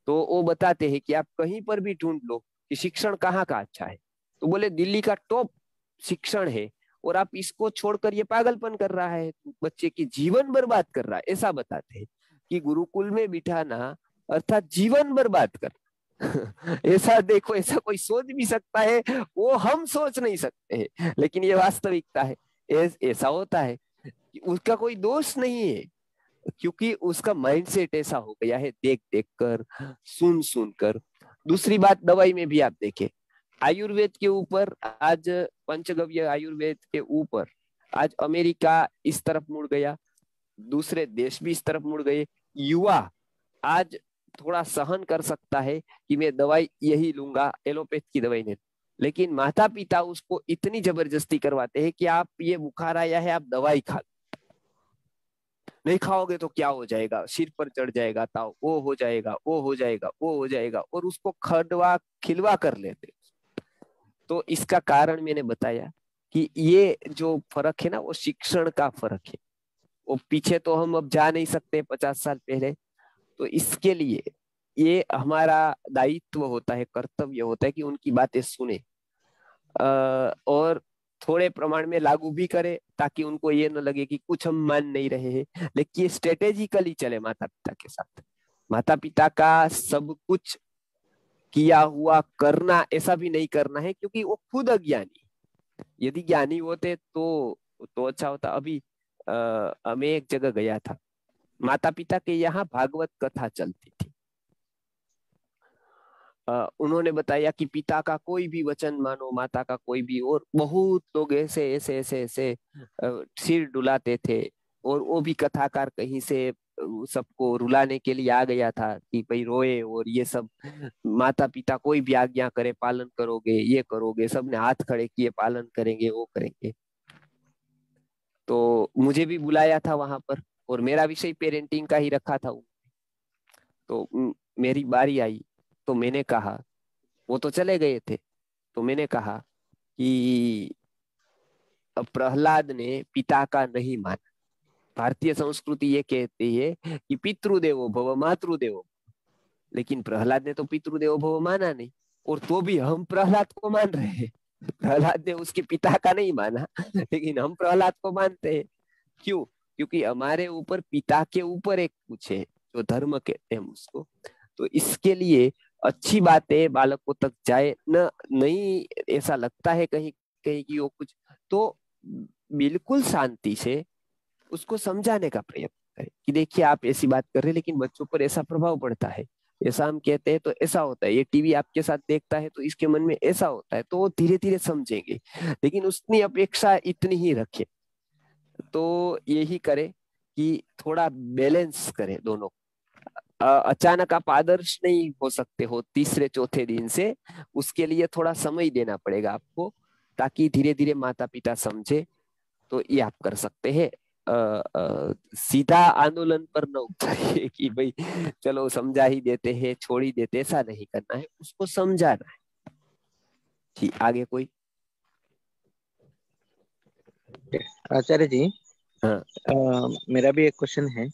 तो वो बताते हैं कि आप कहीं पर भी ढूंढ लो कि शिक्षण कहाँ का अच्छा है, तो बोले दिल्ली का टॉप शिक्षण है और आप इसको छोड़कर ये पागलपन कर रहा है, बच्चे की जीवन बर्बाद कर रहा है। ऐसा बताते हैं कि गुरुकुल में बिठाना अर्थात जीवन बर्बाद करना। ऐसा देखो, ऐसा कोई सोच भी सकता है, वो हम सोच नहीं सकते हैं, लेकिन ये वास्तविकता है, ऐसा होता है। उसका कोई दोष नहीं है क्योंकि उसका माइंडसेट ऐसा हो गया है, देख देख कर, सुन सुन कर। दूसरी बात, दवाई में भी आप देखें, आयुर्वेद के ऊपर आज पंचगव्य आयुर्वेद के ऊपर आज अमेरिका इस तरफ मुड़ गया, दूसरे देश भी इस तरफ मुड़ गए। युवा आज थोड़ा सहन कर सकता है कि मैं दवाई यही लूंगा, एलोपैथ की दवाई नहीं, लेकिन माता पिता उसको इतनी जबरदस्ती करवाते हैं कि आप ये बुखार आया है, आप दवाई खा लो, नहीं खाओगे तो क्या हो जाएगा, सिर पर चढ़ जाएगा ताव, वो हो जाएगा, वो हो जाएगा, वो हो जाएगा, और उसको खड़वा खिलवा कर लेते। तो इसका कारण मैंने बताया कि ये जो फर्क है ना, वो शिक्षण का फर्क है। वो पीछे तो हम अब जा नहीं सकते पचास साल पहले, तो इसके लिए ये हमारा दायित्व होता है, कर्तव्य होता है कि उनकी बातें सुने और थोड़े प्रमाण में लागू भी करें, ताकि उनको ये न लगे कि कुछ हम मान नहीं रहे हैं, लेकिन ये स्ट्रेटेजिकली चले माता पिता के साथ। माता पिता का सब कुछ किया हुआ करना ऐसा भी नहीं करना है क्योंकि वो खुद अज्ञानी, यदि ज्ञानी होते तो तो अच्छा होता। अभी Uh, मैं एक जगह गया था माता पिता के यहाँ भागवत कथा चलती थी। आ, उन्होंने बताया कि पिता का कोई भी वचन मानो, माता का कोई भी, और बहुत लोग ऐसे ऐसे ऐसे ऐसे सिर डुलाते थे। और वो भी कथाकार कहीं से सबको रुलाने के लिए आ गया था कि भाई रोए और ये सब, माता पिता कोई भी आज्ञा करे पालन करोगे, ये करोगे, सबने हाथ खड़े किए, पालन करेंगे, वो करेंगे। तो मुझे भी बुलाया था वहां पर, और मेरा विषय पेरेंटिंग का ही रखा था। तो मेरी बारी आई तो मैंने कहा, वो तो चले गए थे, तो मैंने कहा कि प्रहलाद ने पिता का नहीं माना। भारतीय संस्कृति ये कहती है कि पितृदेवो भव मातृदेवो, लेकिन प्रहलाद ने तो पितृदेवो भव माना नहीं, और तो भी हम प्रहलाद को मान रहे हैं। प्रहलाद ने उसके पिता का नहीं माना, लेकिन हम प्रहलाद को मानते हैं। क्यों? क्योंकि हमारे ऊपर पिता के ऊपर एक कुछ है जो धर्म कहते हैं उसको। तो इसके लिए अच्छी बात है, बालकों तक जाए न, नहीं ऐसा लगता है कहीं कहीं कि वो कुछ, तो बिल्कुल शांति से उसको समझाने का प्रयत्न करें कि देखिए आप ऐसी बात कर रहे हैं, लेकिन बच्चों पर ऐसा प्रभाव पड़ता है, ऐसा हम कहते हैं तो ऐसा होता है, ये टीवी आपके साथ देखता है तो इसके मन में ऐसा होता है, तो वो धीरे धीरे समझेंगे, लेकिन उसकी अपेक्षा इतनी ही रखें। तो यही करें कि थोड़ा बैलेंस करें दोनों। अचानक आप आदर्श नहीं हो सकते हो तीसरे चौथे दिन से, उसके लिए थोड़ा समय देना पड़ेगा आपको, ताकि धीरे धीरे माता पिता समझे। तो ये आप कर सकते हैं। आ, आ, सीधा आंदोलन पर न उतरिए कि भाई चलो समझा ही देते हैं, छोड़ ही देते, ऐसा नहीं करना है, उसको समझाना है। जी, आगे कोई? आचार्य जी, हाँ। आ, मेरा भी एक क्वेश्चन है।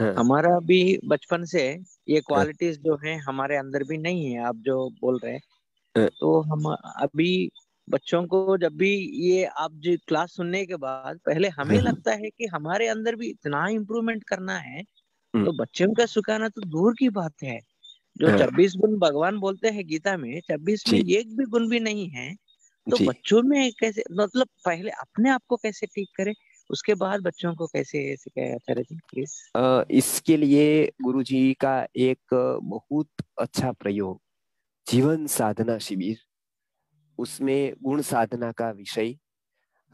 हाँ। हमारा भी बचपन से ये क्वालिटीज हाँ। जो है हमारे अंदर भी नहीं है, आप जो बोल रहे हैं। हाँ। तो हम अभी बच्चों को जब भी ये आप जो क्लास सुनने के बाद पहले हमें लगता है कि हमारे अंदर भी इतना इम्प्रूवमेंट करना है, तो बच्चों का सुखाना तो दूर की बात है। जो छब्बीस गुण भगवान बोलते हैं गीता में, छब्बीस में एक भी गुण भी नहीं है, तो बच्चों में कैसे, मतलब पहले अपने आप को कैसे ठीक करें, उसके बाद बच्चों को कैसे सिखाया? आचार्य जी प्लीज। इसके लिए गुरु जी का एक बहुत अच्छा प्रयोग जीवन साधना शिविर, उसमें गुण साधना का विषय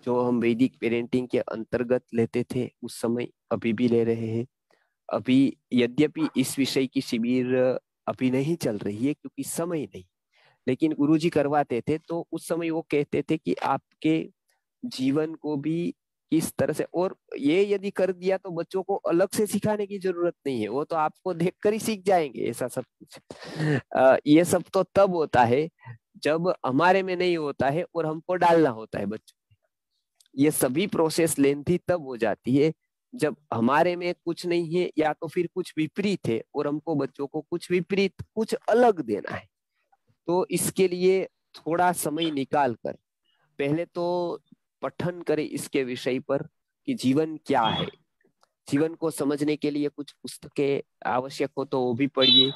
जो हम वैदिक पेरेंटिंग के अंतर्गत लेते थे उस समय, अभी भी ले रहे हैं। अभी यद्यपि इस विषय की शिविर अभी नहीं चल रही है क्योंकि समय नहीं, लेकिन गुरुजी करवाते थे। तो उस समय वो कहते थे कि आपके जीवन को भी किस तरह से, और ये यदि कर दिया तो बच्चों को अलग से सिखाने की जरूरत नहीं है, वो तो आपको देखकर ही सीख जाएंगे। ऐसा सब कुछ, ये सब तो तब होता है जब हमारे में नहीं होता है और हमको डालना होता है बच्चों में। ये सभी प्रोसेस लेंथी तब हो जाती है जब हमारे में कुछ नहीं है, या तो फिर कुछ विपरीत है और हमको बच्चों को कुछ विपरीत, कुछ अलग देना है। तो इसके लिए थोड़ा समय निकाल कर पहले तो पठन करें इसके विषय पर कि जीवन क्या है। जीवन को समझने के लिए कुछ पुस्तकें आवश्यक हो तो वो भी पढ़िए,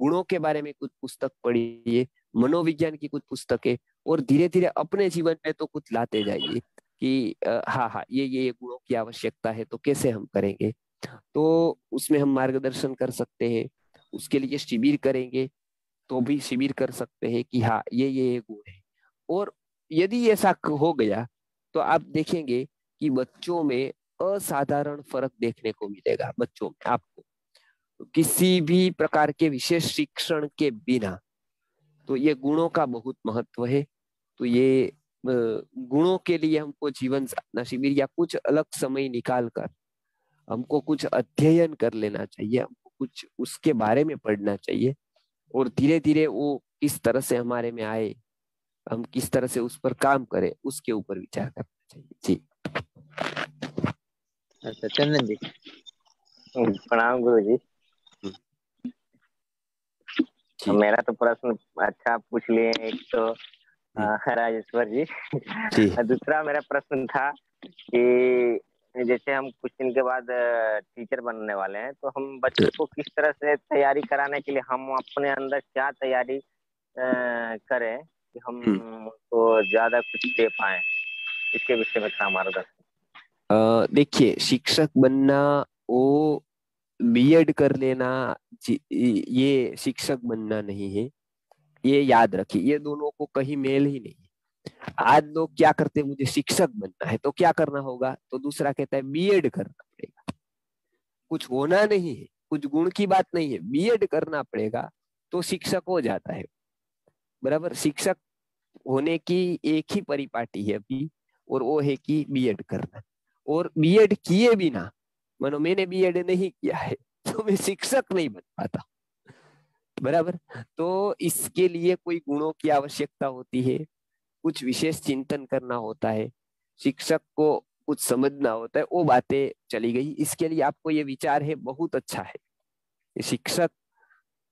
गुणों के बारे में कुछ पुस्तक पढ़िए, मनोविज्ञान की कुछ पुस्तकें, और धीरे धीरे अपने जीवन में तो कुछ लाते जाइए कि हाँ हाँ ये ये गुणों की आवश्यकता है, तो कैसे हम करेंगे, तो उसमें हम मार्गदर्शन कर सकते हैं। उसके लिए शिविर करेंगे तो भी शिविर कर सकते हैं कि हाँ ये ये, ये गुण है। और यदि ऐसा हो गया तो आप देखेंगे कि बच्चों में असाधारण फर्क देखने को मिलेगा। बच्चों में आपको किसी भी प्रकार के विशेष शिक्षण के बिना, तो ये गुणों का बहुत महत्व है। तो ये गुणों के लिए हमको जीवन साधना शिविर या कुछ अलग समय निकाल कर हमको कुछ अध्ययन कर लेना चाहिए, हमको कुछ उसके बारे में पढ़ना चाहिए, और धीरे धीरे वो किस तरह से हमारे में आए, हम किस तरह से उस पर काम करें, उसके ऊपर विचार करना चाहिए। जी अच्छा, चंदन जी प्रणाम। गुरु जी मेरा तो प्रश्न अच्छा पूछ लिए, एक तो राजेश्वर जी, जी। दूसरा मेरा प्रश्न था कि जैसे हम कुछ दिन के बाद टीचर बनने वाले हैं, तो हम बच्चों को किस तरह से तैयारी कराने के लिए हम अपने अंदर क्या तैयारी करें कि हम उनको ज्यादा कुछ दे पाए, इसके विषय में था हमारा दर्शन। देखिए शिक्षक बनना वो बीएड कर लेना ये शिक्षक बनना नहीं है, ये याद रखिए। ये दोनों को कहीं मेल ही नहीं है। आज लोग क्या करते हैं, मुझे शिक्षक बनना है तो क्या करना होगा, तो दूसरा कहता है बीएड करना पड़ेगा। कुछ होना नहीं है, कुछ गुण की बात नहीं है, बीएड करना पड़ेगा तो शिक्षक हो जाता है। बराबर, शिक्षक होने की एक ही परिपाटी है अभी, और वो है कि बीएड करना। और बीएड किए बिना, मानो मैंने बीएड नहीं किया है तो मैं शिक्षक नहीं बन पाता। बराबर, तो इसके लिए कोई गुणों की आवश्यकता होती है, कुछ विशेष चिंतन करना होता है, शिक्षक को कुछ समझना होता है। वो बातें चली गई। इसके लिए आपको ये विचार है, बहुत अच्छा है, शिक्षक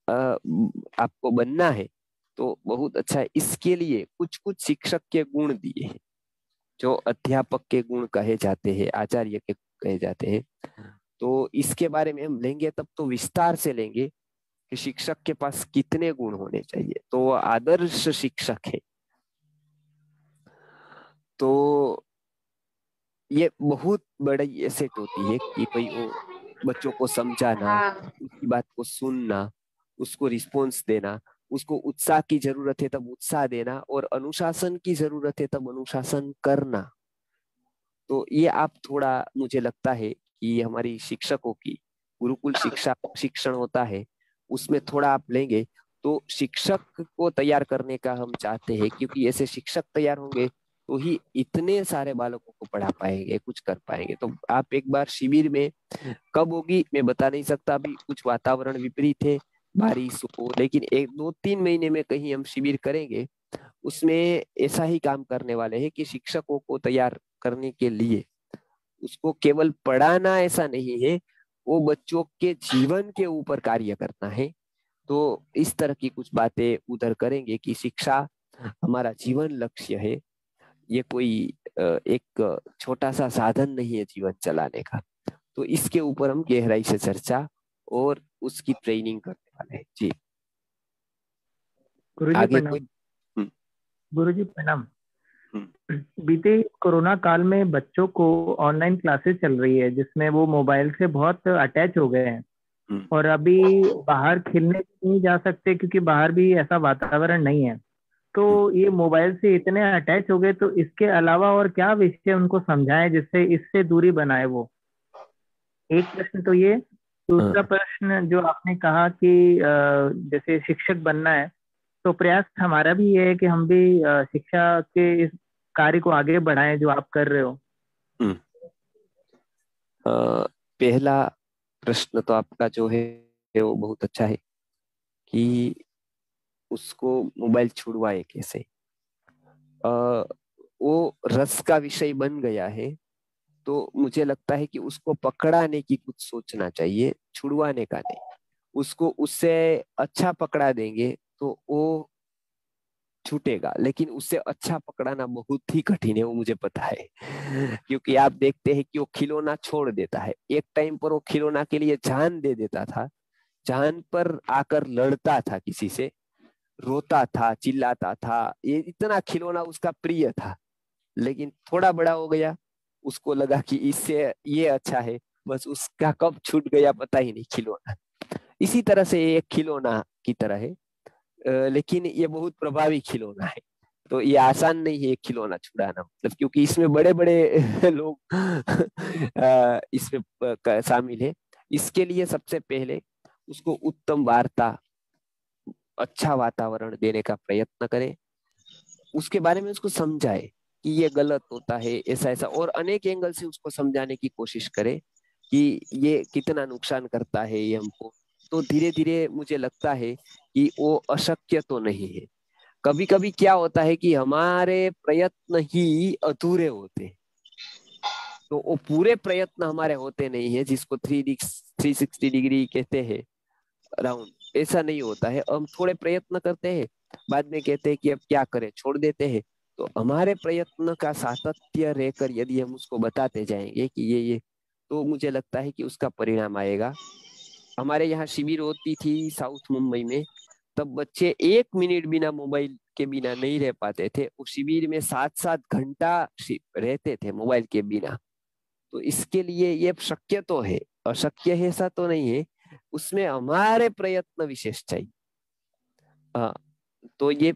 आपको बनना है तो बहुत अच्छा है। इसके लिए कुछ कुछ शिक्षक के गुण दिए हैं, जो अध्यापक के गुण कहे जाते हैं, आचार्य के कहे जाते हैं। तो इसके बारे में हम लेंगे, तब तो विस्तार से लेंगे कि शिक्षक के पास कितने गुण होने चाहिए। तो आदर्श शिक्षक है तो ये बहुत बड़ी एसेट होती है कि भाई वो बच्चों को समझाना, उसकी बात को सुनना, उसको रिस्पॉन्स देना, उसको उत्साह की जरूरत है तब उत्साह देना, और अनुशासन की जरूरत है तब अनुशासन करना। तो ये आप थोड़ा, मुझे लगता है कि हमारी शिक्षकों की गुरुकुल शिक्षा शिक्षण होता है उसमें थोड़ा आप लेंगे। तो शिक्षक को तैयार करने का हम चाहते हैं, क्योंकि ऐसे शिक्षक तैयार होंगे तो ही इतने सारे बालकों को पढ़ा पाएंगे, कुछ कर पाएंगे। तो आप एक बार शिविर में, कब होगी मैं बता नहीं सकता, अभी कुछ वातावरण विपरीत है, बारिश हो, लेकिन एक दो तीन महीने में कहीं हम शिविर करेंगे। उसमें ऐसा ही काम करने वाले हैं कि शिक्षकों को तैयार करने के लिए उसको केवल पढ़ाना ऐसा नहीं है, वो बच्चों के जीवन के ऊपर कार्य करना है। तो इस तरह की कुछ बातें उधर करेंगे कि शिक्षा हमारा जीवन लक्ष्य है, ये कोई एक छोटा सा साधन नहीं है जीवन चलाने का। तो इसके ऊपर हम गहराई से चर्चा और उसकी ट्रेनिंग करने वाले हैं। जी गुरुजी प्रणाम। गुरुजी प्रणाम। बीते कोरोना काल में बच्चों को ऑनलाइन क्लासेस चल रही है, जिसमें वो मोबाइल से बहुत अटैच हो गए हैं, और अभी बाहर खेलने नहीं जा सकते क्योंकि बाहर भी ऐसा वातावरण नहीं है। तो ये मोबाइल से इतने अटैच हो गए, तो इसके अलावा और क्या विषय उनको समझाएं जिससे इससे दूरी बनाए वो? एक प्रश्न तो ये। दूसरा प्रश्न, जो आपने कहा कि जैसे शिक्षक बनना है, तो प्रयास हमारा भी ये है कि हम भी शिक्षा के इस कार्य को आगे बढ़ाएं जो आप कर रहे हो। आ, पहला प्रश्न तो आपका जो है वो बहुत अच्छा है कि उसको मोबाइल छुड़वाए कैसे। आ, वो रस का विषय बन गया है, तो मुझे लगता है कि उसको पकड़ाने की कुछ सोचना चाहिए, छुड़वाने का नहीं। उसको उससे अच्छा पकड़ा देंगे तो वो छूटेगा, लेकिन उससे अच्छा पकड़ाना बहुत ही कठिन है, वो मुझे पता है। क्योंकि आप देखते हैं कि वो खिलौना छोड़ देता है। एक टाइम पर वो खिलौना के लिए जान दे देता था, जान पर आकर लड़ता था किसी से, रोता था, चिल्लाता था, ये इतना खिलौना उसका प्रिय था। लेकिन थोड़ा बड़ा हो गया, उसको लगा कि इससे ये अच्छा है, बस उसका कब छूट गया पता ही नहीं खिलौना। इसी तरह से ये खिलौना की तरह है, लेकिन ये बहुत प्रभावी खिलौना है। तो ये आसान नहीं है खिलौना छुड़ाना, मतलब क्योंकि इसमें बड़े बड़े लोग इसमें शामिल है। इसके लिए सबसे पहले उसको उत्तम वार्ता, अच्छा वातावरण देने का प्रयत्न करें, उसके बारे में उसको समझाए कि ये गलत होता है ऐसा ऐसा, और अनेक एंगल से उसको समझाने की कोशिश करें कि ये कितना नुकसान करता है ये हमको। तो धीरे धीरे मुझे लगता है कि वो अशक्य तो नहीं है। कभी कभी क्या होता है कि हमारे प्रयत्न ही अधूरे होते हैं, तो वो पूरे प्रयत्न हमारे होते नहीं है, जिसको थ्री थ्री सिक्सटी डिग्री कहते हैं, राउंड ऐसा नहीं होता है। हम थोड़े प्रयत्न करते हैं, बाद में कहते हैं कि अब क्या करें, छोड़ देते हैं। तो हमारे प्रयत्न का सातत्य रहकर यदि हम उसको बताते जाएंगे कि ये ये, तो मुझे लगता है कि उसका परिणाम आएगा। हमारे यहाँ शिविर होती थी साउथ मुंबई में, तब बच्चे एक मिनट बिना मोबाइल के बिना नहीं रह पाते थे। उस शिविर में सात सात घंटा रहते थे मोबाइल के बिना। तो इसके लिए ये शक्य तो है, अशक्य है ऐसा तो नहीं है, उसमें हमारे प्रयत्न विशेष चाहिए। आ, तो ये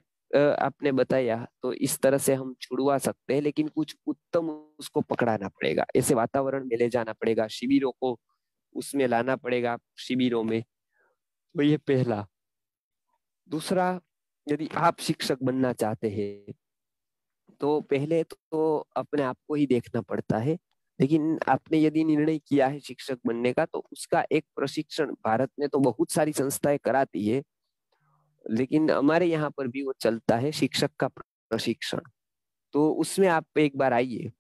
आपने बताया, तो इस तरह से हम छुड़वा सकते हैं, लेकिन कुछ उत्तम उसको पकड़ाना पड़ेगा। ऐसे वातावरण में ले जाना पड़ेगा, शिविरों को उसमें लाना पड़ेगा, शिविरों में। तो ये पहला। दूसरा, यदि आप शिक्षक बनना चाहते हैं तो पहले तो अपने आप को ही देखना पड़ता है, लेकिन आपने यदि निर्णय किया है शिक्षक बनने का तो उसका एक प्रशिक्षण भारत में तो बहुत सारी संस्थाएं कराती है, लेकिन हमारे यहाँ पर भी वो चलता है शिक्षक का प्रशिक्षण। तो उसमें आप एक बार आइए,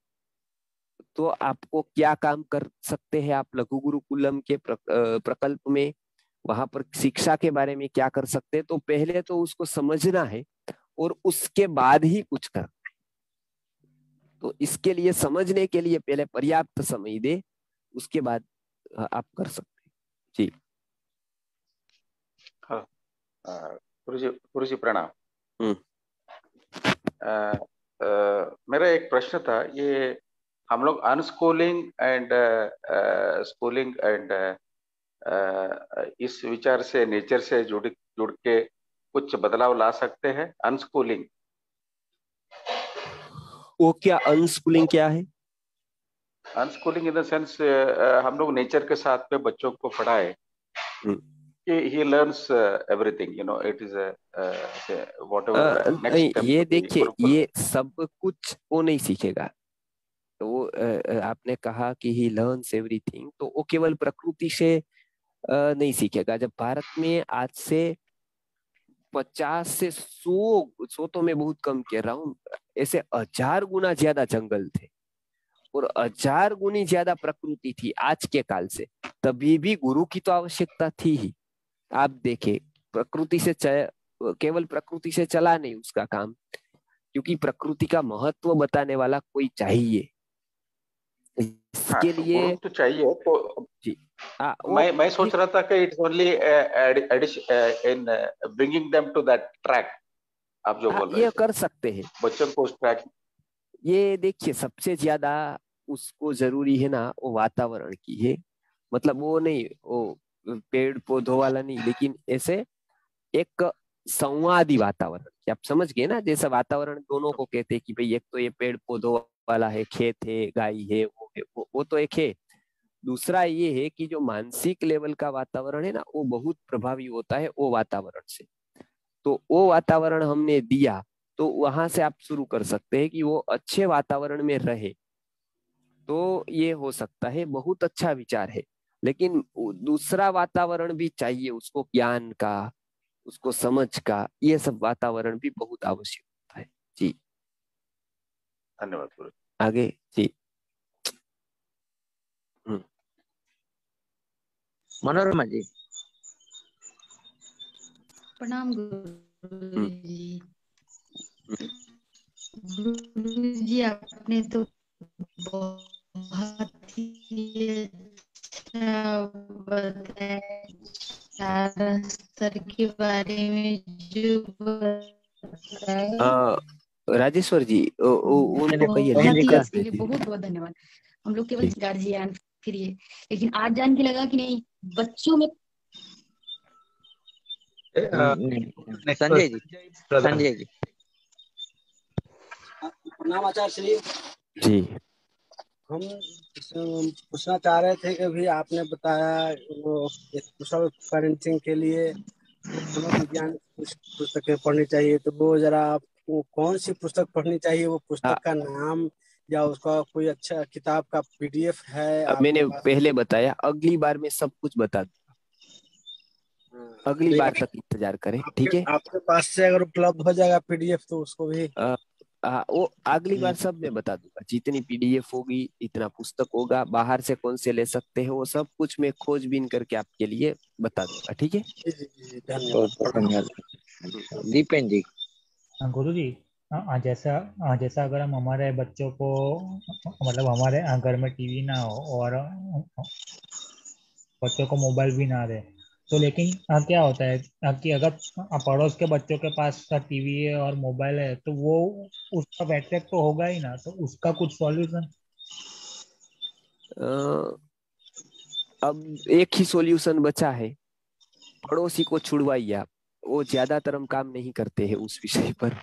तो आपको क्या काम कर सकते हैं आप लघु गुरुकुलम के प्रकल्प में, वहां पर शिक्षा के बारे में क्या कर सकते हैं, तो पहले तो उसको समझना है और उसके बाद ही कुछ करना है। तो इसके लिए, समझने के लिए पहले पर्याप्त समय दे, उसके बाद आप कर सकते हैं। जी हाँ, गुरु जी प्रणाम। मेरा एक प्रश्न था, ये हम लोग अनस्कूलिंग एंड स्कूलिंग एंड इस विचार से नेचर से जुड़ जुड़ के कुछ बदलाव ला सकते हैं। अनस्कूलिंग वो क्या, अनस्कूलिंग क्या है? अनस्कूलिंग इन द सेंस हम लोग नेचर के साथ में बच्चों को पढ़ाए कि ही learns everything, you know it is whatever next. ये देखिए, ये सब कुछ वो नहीं सीखेगा। तो आपने कहा कि ही लर्न्स एवरीथिंग, तो वो केवल प्रकृति से नहीं सीखेगा। जब भारत में आज से पचास से सौ सौ तो मैं बहुत कम कह रहा हूँ, ऐसे हजार गुना ज्यादा जंगल थे और हजार गुनी ज्यादा प्रकृति थी आज के काल से, तभी भी गुरु की तो आवश्यकता थी ही। आप देखें, प्रकृति से केवल प्रकृति से चला नहीं उसका काम, क्योंकि प्रकृति का महत्व बताने वाला कोई चाहिए। इसके लिए गुरु तो चाहिए। तो जी आ, मैं मैं सोच रहा था कि it's only in bringing them to that track, आप जो बोल रहे हैं ये कर सकते हैं बच्चों को उस ट्रैक। ये देखिए, सबसे ज्यादा उसको जरूरी है ना वो वातावरण की है, मतलब वो नहीं वो पेड़ पौधों वाला नहीं, लेकिन ऐसे एक संवादी वातावरण। आप समझ गए ना, जैसा वातावरण दोनों को कहते हैं कि भाई एक तो ये पेड़ पौधों वाला है, खेत है, गाय है, वो है, वो, वो तो एक है। दूसरा ये है कि जो मानसिक लेवल का वातावरण है ना वो बहुत प्रभावी होता है वो वातावरण से। तो वो वातावरण हमने दिया, तो वहां से आप शुरू कर सकते हैं कि वो अच्छे वातावरण में रहे, तो ये हो सकता है। बहुत अच्छा विचार है, लेकिन दूसरा वातावरण भी चाहिए उसको, ज्ञान का, उसको समझ का, ये सब वातावरण भी बहुत आवश्यक होता है। जी धन्यवाद गुरु। आगे जी मनोरमा जी प्रणाम गुरु जी। गुरु जी आपने तो बहुत ही बताया स्तर के बारे में जो बताया राजेश्वर जी, उन्होंने कही है, बहुत बहुत धन्यवाद। हम लोग केवल गार्जियन फिर ये, लेकिन आज जान के लगा कि नहीं बच्चों में। संजय जी, संजय जी प्रणाम आचार्य श्री जी। हम पूछना चाह रहे थे कि भी आपने बताया वो कुशल पेरेंटिंग के लिए विज्ञान पुस्तकें पढ़नी चाहिए, तो वो जरा वो कौन सी पुस्तक पढ़नी चाहिए, वो पुस्तक का नाम या उसका कोई अच्छा किताब का पीडीएफ है? मैंने पहले बताया, अगली बार मैं सब कुछ बता दूंगा, अगली बार तक इंतजार करें, ठीक है? आपके पास से अगर उपलब्ध हो जाएगा पीडीएफ तो उसको भी आ, आ, वो अगली बार सब मैं बता दूंगा, जितनी पीडीएफ होगी, इतना पुस्तक होगा, बाहर से कौन से ले सकते हैं, वो सब कुछ मैं खोजबीन करके आपके लिए बता दूंगा, ठीक है? धन्यवाद दीपेन जी। गुरु जी, जैसा जैसा अगर हम हमारे बच्चों को, मतलब हमारे घर में टीवी ना हो और बच्चों को मोबाइल भी ना दे, तो लेकिन क्या होता है कि अगर पड़ोस के बच्चों के पास टीवी है और मोबाइल है तो वो उसका अट्रैक्ट तो होगा ही ना, तो उसका कुछ सॉल्यूशन? अब एक ही सॉल्यूशन बचा है, पड़ोसी को छुड़वाइए आप। वो ज्यादातर हम काम नहीं करते हैं उस विषय पर।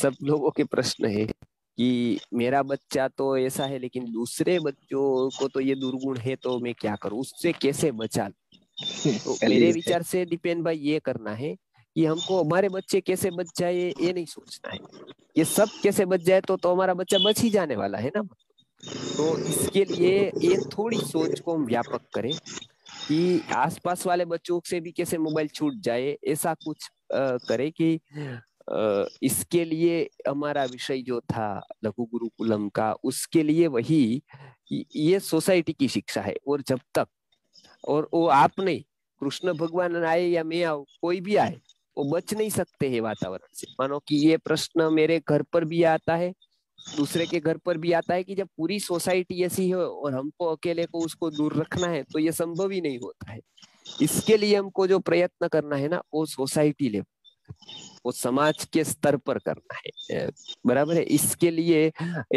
सब लोगों के प्रश्न है कि मेरा बच्चा तो ऐसा है लेकिन दूसरे बच्चों को तो ये दुर्गुण है, तो मैं क्या करूं, उससे कैसे बचा। तो मेरे विचार से दीपेन भाई ये करना है कि हमको हमारे बच्चे कैसे बच जाए ये नहीं सोचना है, ये सब कैसे बच जाए तो तो हमारा बच्चा बच ही जाने वाला है ना। तो इसके लिए ये थोड़ी सोच को हम व्यापक करें कि आसपास वाले बच्चों से भी कैसे मोबाइल छूट जाए, ऐसा कुछ करें कि आ, इसके लिए हमारा विषय जो था लघु गुरुकुलम का, उसके लिए वही ये सोसाइटी की शिक्षा है। और जब तक और वो आपने कृष्ण भगवान आए या मैं आऊं, कोई भी आए, वो बच नहीं सकते हैं वातावरण से। मानो कि ये प्रश्न मेरे घर पर भी आता है, दूसरे के घर पर भी आता है कि जब पूरी सोसाइटी ऐसी हो और हमको अकेले को उसको दूर रखना है तो ये संभव ही नहीं होता है। इसके लिए हमको जो प्रयत्न करना है ना वो सोसाइटी लेवल, वो समाज के स्तर पर करना है, बराबर है। इसके लिए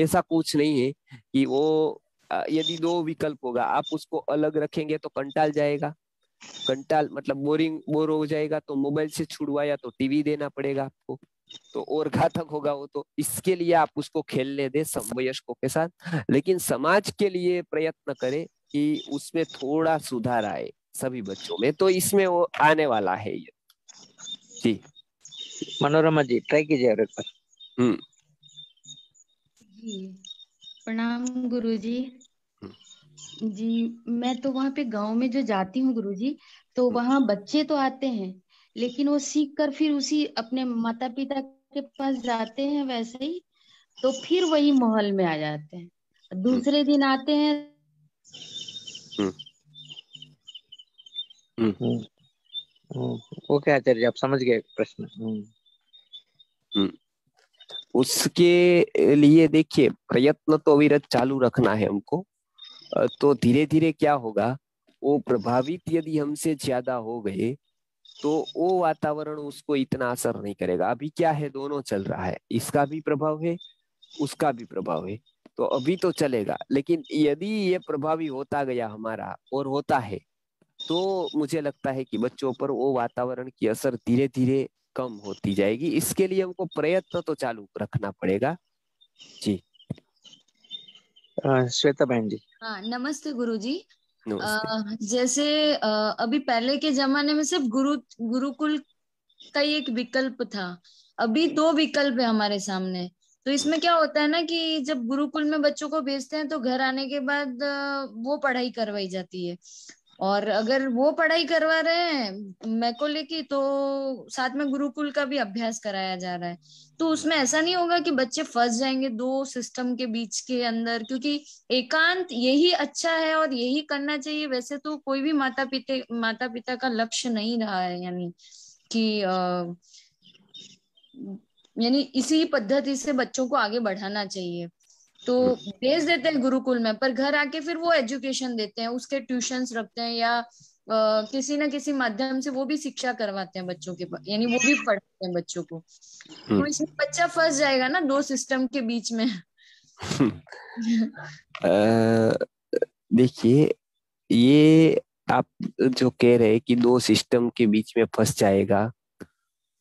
ऐसा कुछ नहीं है कि वो यदि दो विकल्प होगा आप उसको अलग रखेंगे तो कंटाल जाएगा, कंटाल मतलब बोरिंग बोर हो जाएगा, तो मोबाइल से छुड़वाया तो टीवी देना पड़ेगा आपको, तो और घातक होगा वो। तो इसके लिए आप उसको खेलने दें समवयस्कों के साथ, लेकिन समाज के लिए प्रयत्न करें कि उसमें थोड़ा सुधार आए सभी बच्चों में, तो इसमें वो आने वाला है ये। जी मनोरमा जी ट्राई कीजिए। हम्म प्रणाम गुरुजी। जी मैं तो वहाँ पे गांव में जो जाती हूँ गुरुजी, तो वहाँ बच्चे तो आते हैं लेकिन वो सीख कर फिर उसी अपने माता पिता के पास जाते हैं, वैसे ही तो फिर वही माहौल में आ जाते हैं, दूसरे दिन आते हैं। हम्म हम्म ओके आचार्य जी आप समझ गए प्रश्न। हम्म उसके लिए देखिए प्रयत्न तो अविरत चालू रखना है हमको, तो धीरे धीरे क्या होगा, वो प्रभावित यदि हमसे ज्यादा हो गए तो वो वातावरण उसको इतना असर नहीं करेगा। अभी क्या है, दोनों चल रहा है, इसका भी प्रभाव है उसका भी प्रभाव है, तो अभी तो चलेगा। लेकिन यदि ये प्रभावी होता गया हमारा और होता है, तो मुझे लगता है कि बच्चों पर वो वातावरण की असर धीरे धीरे कम होती जाएगी। इसके लिए हमको प्रयत्न तो चालू रखना पड़ेगा। जी श्वेता बहन जी। हाँ नमस्ते गुरुजी। नमस्ते। आ, जैसे आ, अभी पहले के जमाने में सिर्फ गुरु गुरुकुल का ही एक विकल्प था, अभी दो विकल्प है हमारे सामने। तो इसमें क्या होता है ना कि जब गुरुकुल में बच्चों को भेजते हैं तो घर आने के बाद वो पढ़ाई करवाई जाती है, और अगर वो पढ़ाई करवा रहे हैं मैं को लेके तो साथ में गुरुकुल का भी अभ्यास कराया जा रहा है। तो उसमें ऐसा नहीं होगा कि बच्चे फंस जाएंगे दो सिस्टम के बीच के अंदर, क्योंकि एकांत यही अच्छा है और यही करना चाहिए। वैसे तो कोई भी माता पिता माता पिता का लक्ष्य नहीं रहा है, यानी कि यानी इसी पद्धति से बच्चों को आगे बढ़ाना चाहिए। तो भेज देते हैं गुरुकुल में, पर घर आके फिर वो एजुकेशन देते हैं, उसके ट्यूशंस रखते हैं या आ, किसी ना किसी माध्यम से वो भी शिक्षा करवाते हैं बच्चों के, यानी वो भी पढ़ाते हैं बच्चों को। तो इसमें बच्चा फंस जाएगा ना दो सिस्टम के बीच में। देखिए ये आप जो कह रहे हैं कि दो सिस्टम के बीच में फंस जाएगा,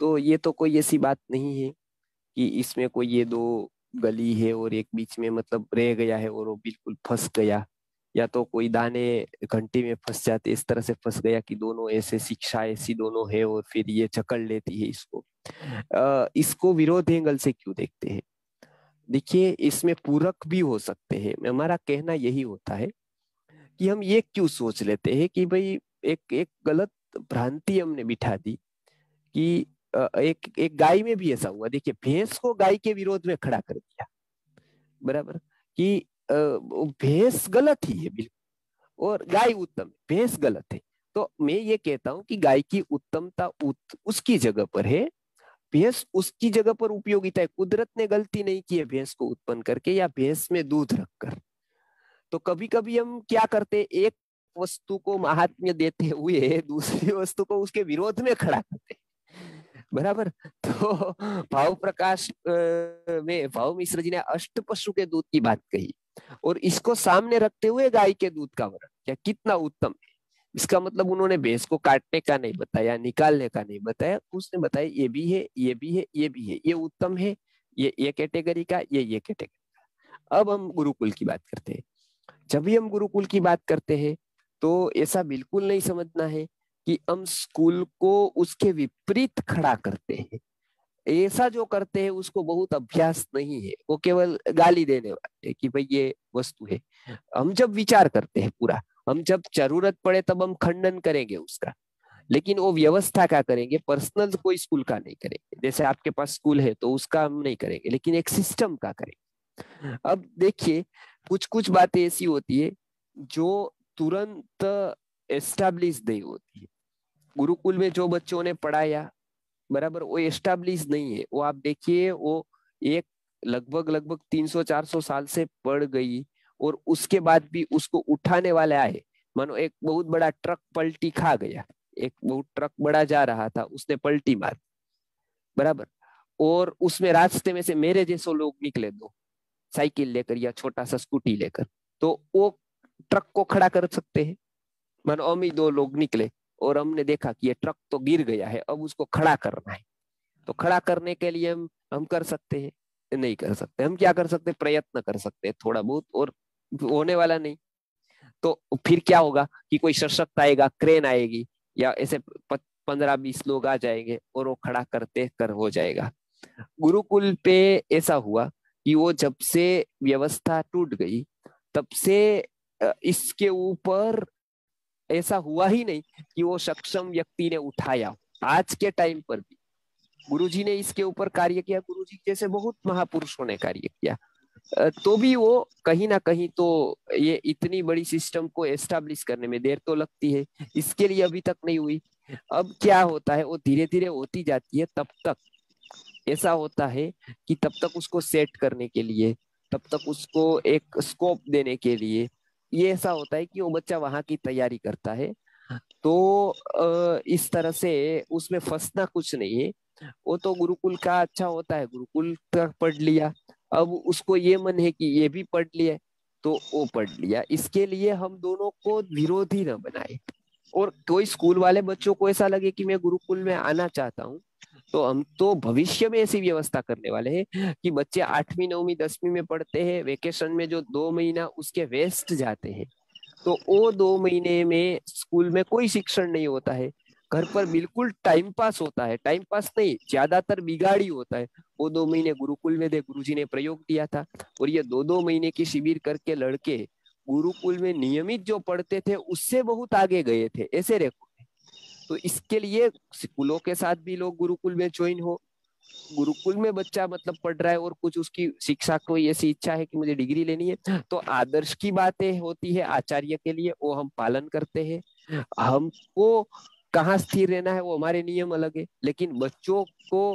तो ये तो कोई ऐसी बात नहीं है कि इसमें कोई ये दो गली है और एक बीच में मतलब रह गया है और वो बिल्कुल फंस गया, या तो कोई दाने घंटे में फंस जाते, इस तरह से फंस गया कि दोनों ऐसे शिक्षा ऐसी दोनों है और फिर ये चकड़ लेती है इसको। आ, इसको विरोध एंगल से क्यों देखते हैं? देखिए इसमें पूरक भी हो सकते हैं। हमारा कहना यही होता है कि हम ये क्यों सोच लेते हैं कि भाई एक एक गलत भ्रांति हमने बिठा दी कि एक एक गाय में भी ऐसा हुआ। देखिए भैंस को गाय के विरोध में खड़ा कर दिया, बराबर, कि भैंस गलत ही है बिल्कुल और गाय उत्तम, भैंस गलत है। तो मैं ये कहता हूं कि गाय की उत्तमता उत, उसकी जगह पर है, भैंस उसकी जगह पर उपयोगिता है। कुदरत ने गलती नहीं की है भैंस को उत्पन्न करके या भैंस में दूध रखकर। तो कभी कभी हम क्या करते, एक वस्तु को महात्म्य देते हुए दूसरी वस्तु को उसके विरोध में खड़ा करते, बराबर। तो भाव प्रकाश में भाव मिश्र जी ने अष्ट पशु के दूध की बात कही और इसको सामने रखते हुए गाय के दूध का वर्णन, क्या कितना उत्तम है। इसका मतलब उन्होंने भैंस को काटने का नहीं बताया, निकालने का नहीं बताया, उसने बताया ये भी है, ये भी है, ये भी है, ये उत्तम है, ये ये कैटेगरी का, ये ये कैटेगरी का। अब हम गुरुकुल की बात करते हैं। जब भी हम गुरुकुल की बात करते हैं तो ऐसा बिल्कुल नहीं समझना है कि हम स्कूल को उसके विपरीत खड़ा करते हैं। ऐसा जो करते हैं उसको बहुत अभ्यास नहीं है, वो केवल गाली देने वाले कि भाई ये वस्तु है। हम जब विचार करते हैं पूरा, हम जब जरूरत पड़े तब हम खंडन करेंगे उसका, लेकिन वो व्यवस्था का करेंगे, पर्सनल कोई स्कूल का नहीं करेंगे। जैसे आपके पास स्कूल है तो उसका हम नहीं करेंगे, लेकिन एक सिस्टम का करेंगे। अब देखिए कुछ कुछ बातें ऐसी होती है जो तुरंत एस्टाब्लिश नहीं होती है। गुरुकुल में जो बच्चों ने पढ़ाया बराबर वो एस्टाब्लिश नहीं है, वो आप देखिए वो एक लगभग लगभग तीन सौ चार सौ साल से पड़ गई और उसके बाद भी उसको उठाने वाले आए। मानो एक बहुत बड़ा ट्रक पलटी खा गया, एक बहुत ट्रक बड़ा जा रहा था, उसने पलटी मार बराबर, और उसमें रास्ते में से मेरे जैसे लोग निकले, दो साइकिल लेकर या छोटा सा स्कूटी लेकर, तो वो ट्रक को खड़ा कर सकते हैं। मानो हम ही दो लोग निकले और हमने देखा कि ये ट्रक तो गिर गया है, अब उसको खड़ा करना है, तो खड़ा करने के लिए हम हम कर सकते हैं? नहीं कर सकते। हम क्या कर सकते? प्रयत्न कर सकते हैं थोड़ा बहुत, और होने वाला नहीं। तो फिर क्या होगा कि कोई सशक्त आएगा, क्रेन आएगी या ऐसे पंद्रह बीस लोग आ जाएंगे और वो खड़ा करते कर हो जाएगा। गुरुकुल पे ऐसा हुआ कि वो जब से व्यवस्था टूट गई तब से इसके ऊपर ऐसा हुआ ही नहीं कि वो सक्षम व्यक्ति ने उठाया। आज के टाइम पर भी गुरुजी ने इसके ऊपर कार्य किया, गुरुजी जैसे बहुत महापुरुषों ने कार्य किया, तो भी वो कहीं ना कहीं तो ये इतनी बड़ी सिस्टम को एस्टाब्लिश करने में देर तो लगती है, इसके लिए अभी तक नहीं हुई। अब क्या होता है वो धीरे धीरे होती जाती है, तब तक ऐसा होता है कि तब तक उसको सेट करने के लिए, तब तक उसको एक स्कोप देने के लिए ये ऐसा होता है कि वो बच्चा वहां की तैयारी करता है। तो इस तरह से उसमें फंसना कुछ नहीं है, वो तो गुरुकुल का अच्छा होता है, गुरुकुल तक पढ़ लिया, अब उसको ये मन है कि ये भी पढ़ लिया तो वो पढ़ लिया। इसके लिए हम दोनों को विरोधी न बनाए, और कोई स्कूल वाले बच्चों को ऐसा लगे कि मैं गुरुकुल में आना चाहता हूँ, तो हम तो भविष्य में ऐसी व्यवस्था करने वाले हैं कि बच्चे आठवीं नौवीं दसवीं में पढ़ते हैं, वेकेशन में जो दो महीना उसके वेस्ट जाते हैं, तो वो दो महीने में स्कूल में कोई शिक्षण नहीं होता है, घर पर बिल्कुल टाइम पास होता है, टाइम पास नहीं ज्यादातर बिगाड़ी होता है। वो दो महीने गुरुकुल में दे गुरुजी ने प्रयोग दिया था, और ये दो दो महीने की शिविर करके लड़के गुरुकुल में नियमित जो पढ़ते थे उससे बहुत आगे गए थे, ऐसे रेखो। तो इसके लिए स्कूलों के साथ भी लोग गुरुकुल में ज्वाइन हो। गुरुकुल में बच्चा मतलब पढ़ रहा है और कुछ उसकी शिक्षा को ऐसी इच्छा है कि मुझे डिग्री लेनी है, तो आदर्श की बातें होती है आचार्य के लिए, वो हम पालन करते हैं। हमको कहाँ स्थिर रहना है वो हमारे नियम अलग है, लेकिन बच्चों को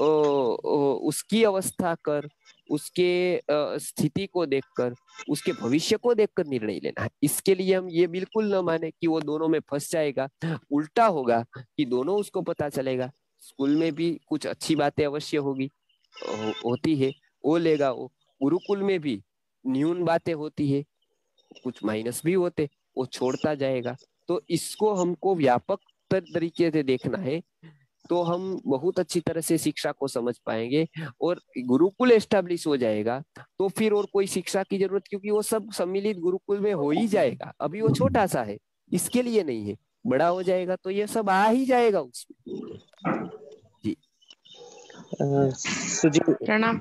ओ, ओ, उसकी अवस्था कर, उसके स्थिति को देखकर, उसके भविष्य को देखकर निर्णय लेना है। इसके लिए हम ये बिल्कुल न माने कि वो दोनों में फंस जाएगा, उल्टा होगा कि दोनों उसको पता चलेगा। स्कूल में भी कुछ अच्छी बातें अवश्य होगी हो, होती है वो लेगा वो, गुरुकुल में भी न्यून बातें होती है, कुछ माइनस भी होते, वो छोड़ता जाएगा। तो इसको हमको व्यापक तरीके से देखना है, तो हम बहुत अच्छी तरह से शिक्षा को समझ पाएंगे। और गुरुकुल एस्टेब्लिश हो जाएगा तो फिर और कोई शिक्षा की जरूरत, क्योंकि वो सब सम्मिलित गुरुकुल में हो ही जाएगा। अभी वो छोटा सा है, इसके लिए नहीं है, बड़ा हो जाएगा तो ये सब आ ही जाएगा उसमें। जी सुजी प्रणाम,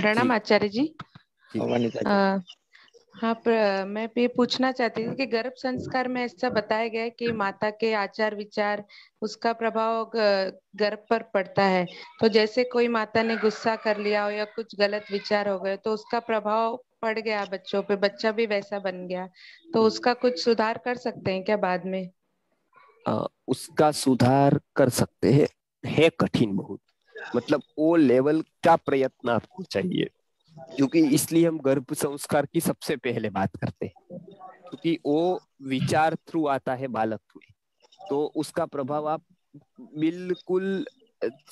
प्रणाम आचार्य जी। हाँ, मैं ये पूछना चाहती थी कि गर्भ संस्कार में ऐसा बताया गया है कि माता के आचार विचार उसका प्रभाव गर्भ पर पड़ता है, तो जैसे कोई माता ने गुस्सा कर लिया हो या कुछ गलत विचार हो गए तो उसका प्रभाव पड़ गया बच्चों पे, बच्चा भी वैसा बन गया, तो उसका कुछ सुधार कर सकते हैं क्या बाद में? आ, उसका सुधार कर सकते हैं, है कठिन बहुत, मतलब वो लेवल का प्रयत्न आपको चाहिए, क्योंकि इसलिए हम गर्भ संस्कार की सबसे पहले बात करते हैं, क्योंकि वो विचार थ्रू आता है बालक थ्रू, तो उसका प्रभाव आप बिल्कुल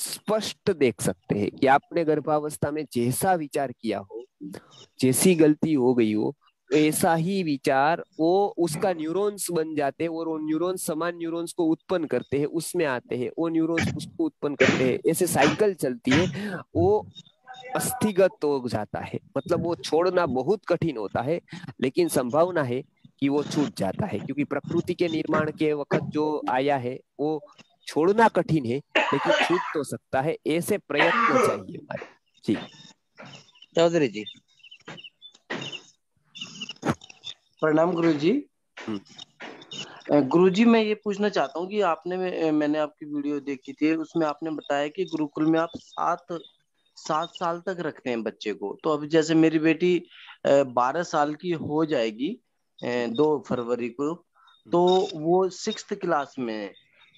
स्पष्ट देख सकते हैं कि आपने गर्भावस्था में जैसा विचार किया हो, जैसी गलती हो गई हो, ऐसा ही विचार वो उसका न्यूरॉन्स बन जाते हैं और वो न्यूरॉन्स समान न्यूरॉन्स को उत्पन्न करते हैं, उसमें आते हैं, वो न्यूरॉन्स उसको उत्पन्न करते हैं, ऐसे साइकिल चलती है। वो अस्थिगत हो जाता है, मतलब वो छोड़ना बहुत कठिन होता है, लेकिन संभावना है कि वो छूट जाता है, क्योंकि प्रकृति के निर्माण के वक्त जो आया है वो छोड़ना कठिन है लेकिन छूट तो सकता है, ऐसे प्रयत्न चाहिए हमारे। जी चौधरी जी प्रणाम गुरु जी। गुरु जी मैं ये पूछना चाहता हूँ कि आपने, मैंने आपकी वीडियो देखी थी, उसमें आपने बताया कि गुरुकुल में आप सात सात साल तक रखते हैं बच्चे को, तो अभी जैसे मेरी बेटी बारह साल की हो जाएगी दो फरवरी को, तो वो सिक्स्थ क्लास में है,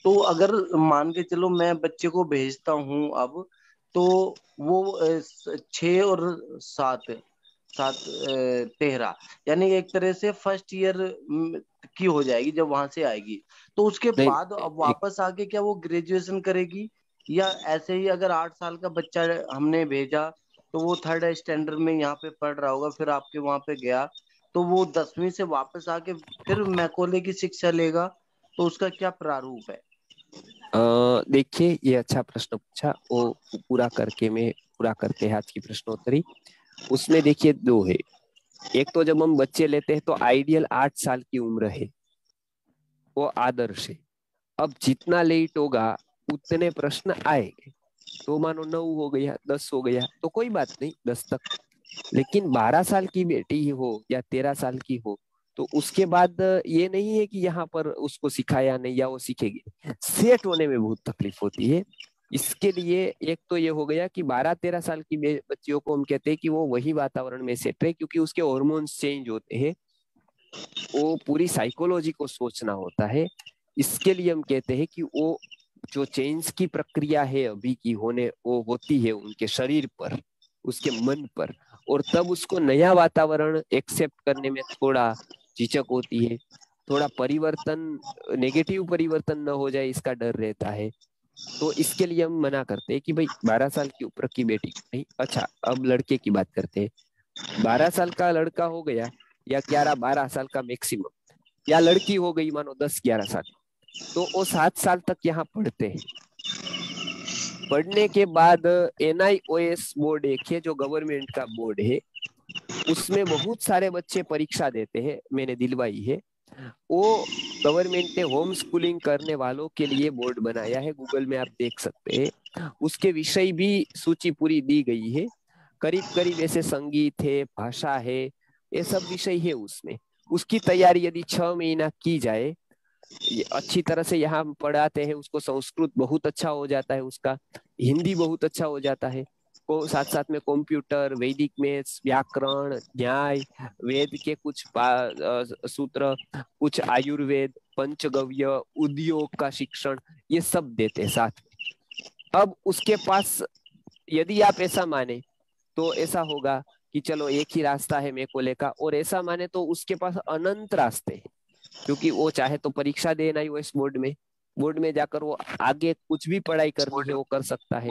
तो अगर मान के चलो मैं बच्चे को भेजता हूँ अब, तो वो छः और सात सात तेरह यानी एक तरह से फर्स्ट ईयर की हो जाएगी जब वहां से आएगी, तो उसके बाद अब वापस आके क्या वो ग्रेजुएशन करेगी, या ऐसे ही अगर आठ साल का बच्चा हमने भेजा तो वो थर्ड स्टैंडर्ड में यहाँ पे पढ़ रहा होगा, फिर आपके वहां पे गया तो वो दसवीं से वापस आके फिर मैकोले की शिक्षा लेगा, तो उसका क्या प्रारूप है? देखिए ये अच्छा प्रश्न पूछा, वो पूरा करके मैं पूरा करते हैं आज की प्रश्नोत्तरी। उसमें देखिए दो है, एक तो जब हम बच्चे लेते हैं तो आइडियल आठ साल की उम्र है, वो आदर्श है। अब जितना लेट होगा उतने प्रश्न आएंगे, तो मानो नौ हो गया, दस हो गया, तो कोई बात नहीं दस तक, लेकिन बारह साल की बेटी हो या तेरह साल की हो तो उसके बाद ये नहीं है कि यहाँ पर उसको सिखाया नहीं या वो सीखेगी, सेट होने में बहुत तकलीफ होती है। इसके लिए एक तो ये हो गया कि बारह तेरह साल की बच्चियों को हम कहते हैं कि वो वही वातावरण में सेट रहे, क्योंकि उसके हॉर्मोन्स चेंज होते हैं, वो पूरी साइकोलॉजी को सोचना होता है। इसके लिए हम कहते हैं कि वो जो चेंज की प्रक्रिया है अभी की होने वो होती है उनके शरीर पर, उसके मन पर, और तब उसको नया वातावरण एक्सेप्ट करने में थोड़ा झिझक होती है, थोड़ा परिवर्तन, नेगेटिव परिवर्तन न हो जाए इसका डर रहता है। तो इसके लिए हम मना करते हैं कि भाई बारह साल की ऊपर की बेटी नहीं। अच्छा अब लड़के की बात करते हैं, बारह साल का लड़का हो गया या ग्यारह बारह साल का मैक्सिमम, या लड़की हो गई मानो दस ग्यारह साल, तो वो सात साल तक यहाँ पढ़ते हैं। पढ़ने के बाद N I O S board एक है जो गवर्नमेंट का बोर्ड है, उसमें बहुत सारे बच्चे परीक्षा देते हैं, मैंने दिलवाई है। वो गवर्नमेंट ने होम स्कूलिंग करने वालों के लिए बोर्ड बनाया है, गूगल में आप देख सकते हैं, उसके विषय भी सूची पूरी दी गई है, करीब करीब ऐसे संगीत है, भाषा है, ये सब विषय है उसमें। उसकी तैयारी यदि छह महीना की जाए, अच्छी तरह से यहाँ पढ़ाते हैं उसको, संस्कृत बहुत अच्छा हो जाता है उसका, हिंदी बहुत अच्छा हो जाता है, को साथ साथ में कंप्यूटर, वैदिक मैथ्स, व्याकरण, न्याय, वेद के कुछ सूत्र, कुछ आयुर्वेद, पंचगव्य, उद्योग का शिक्षण, ये सब देते हैं साथ। अब उसके पास यदि आप ऐसा माने तो ऐसा होगा कि चलो एक ही रास्ता है मैकोले का, और ऐसा माने तो उसके पास अनंत रास्ते हैं, क्योंकि वो चाहे तो परीक्षा देना ही इस बोर्ड में, बोर्ड में जाकर वो आगे कुछ भी पढ़ाई करनी है वो कर सकता है,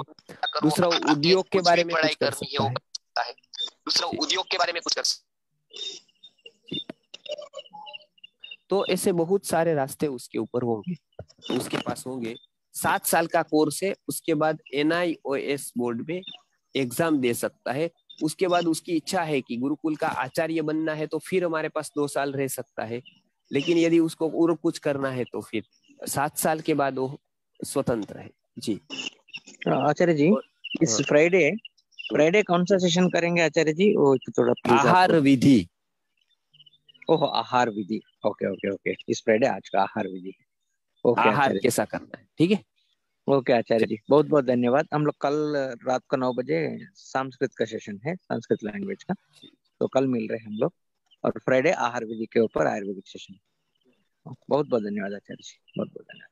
दूसरा उद्योग के बारे में पढ़ाई करनी है वो कर सकता है, दूसरा उद्योग के बारे में कुछ कर सकता। तो ऐसे बहुत सारे रास्ते उसके ऊपर होंगे, उसके पास होंगे। सात साल का कोर्स है, उसके बाद N I O S board में एग्जाम दे सकता है। उसके बाद उसकी इच्छा है कि गुरुकुल का आचार्य बनना है तो फिर हमारे पास दो साल रह सकता है, लेकिन यदि उसको और कुछ करना है तो फिर सात साल के बाद वो स्वतंत्र है। जी आचार्य जी इस फ्राइडे फ्राइडे कौन सा सेशन करेंगे आचार्य जी? वो थोड़ा आहार विधि। ओह आहार विधि, ओके ओके ओके, इस फ्राइडे आज का आहार विधि, ओके आहार कैसा करना है, ठीक है, ओके आचार्य जी बहुत बहुत धन्यवाद। हम लोग कल रात को नौ बजे संस्कृत का सेशन है, संस्कृत लैंग्वेज का, तो कल मिल रहे हम लोग, और फ्राइडे आहार विधि के ऊपर आयुर्वेदिक सेशन। बहुत बहुत धन्यवाद आचार्य जी, बहुत बहुत धन्यवाद।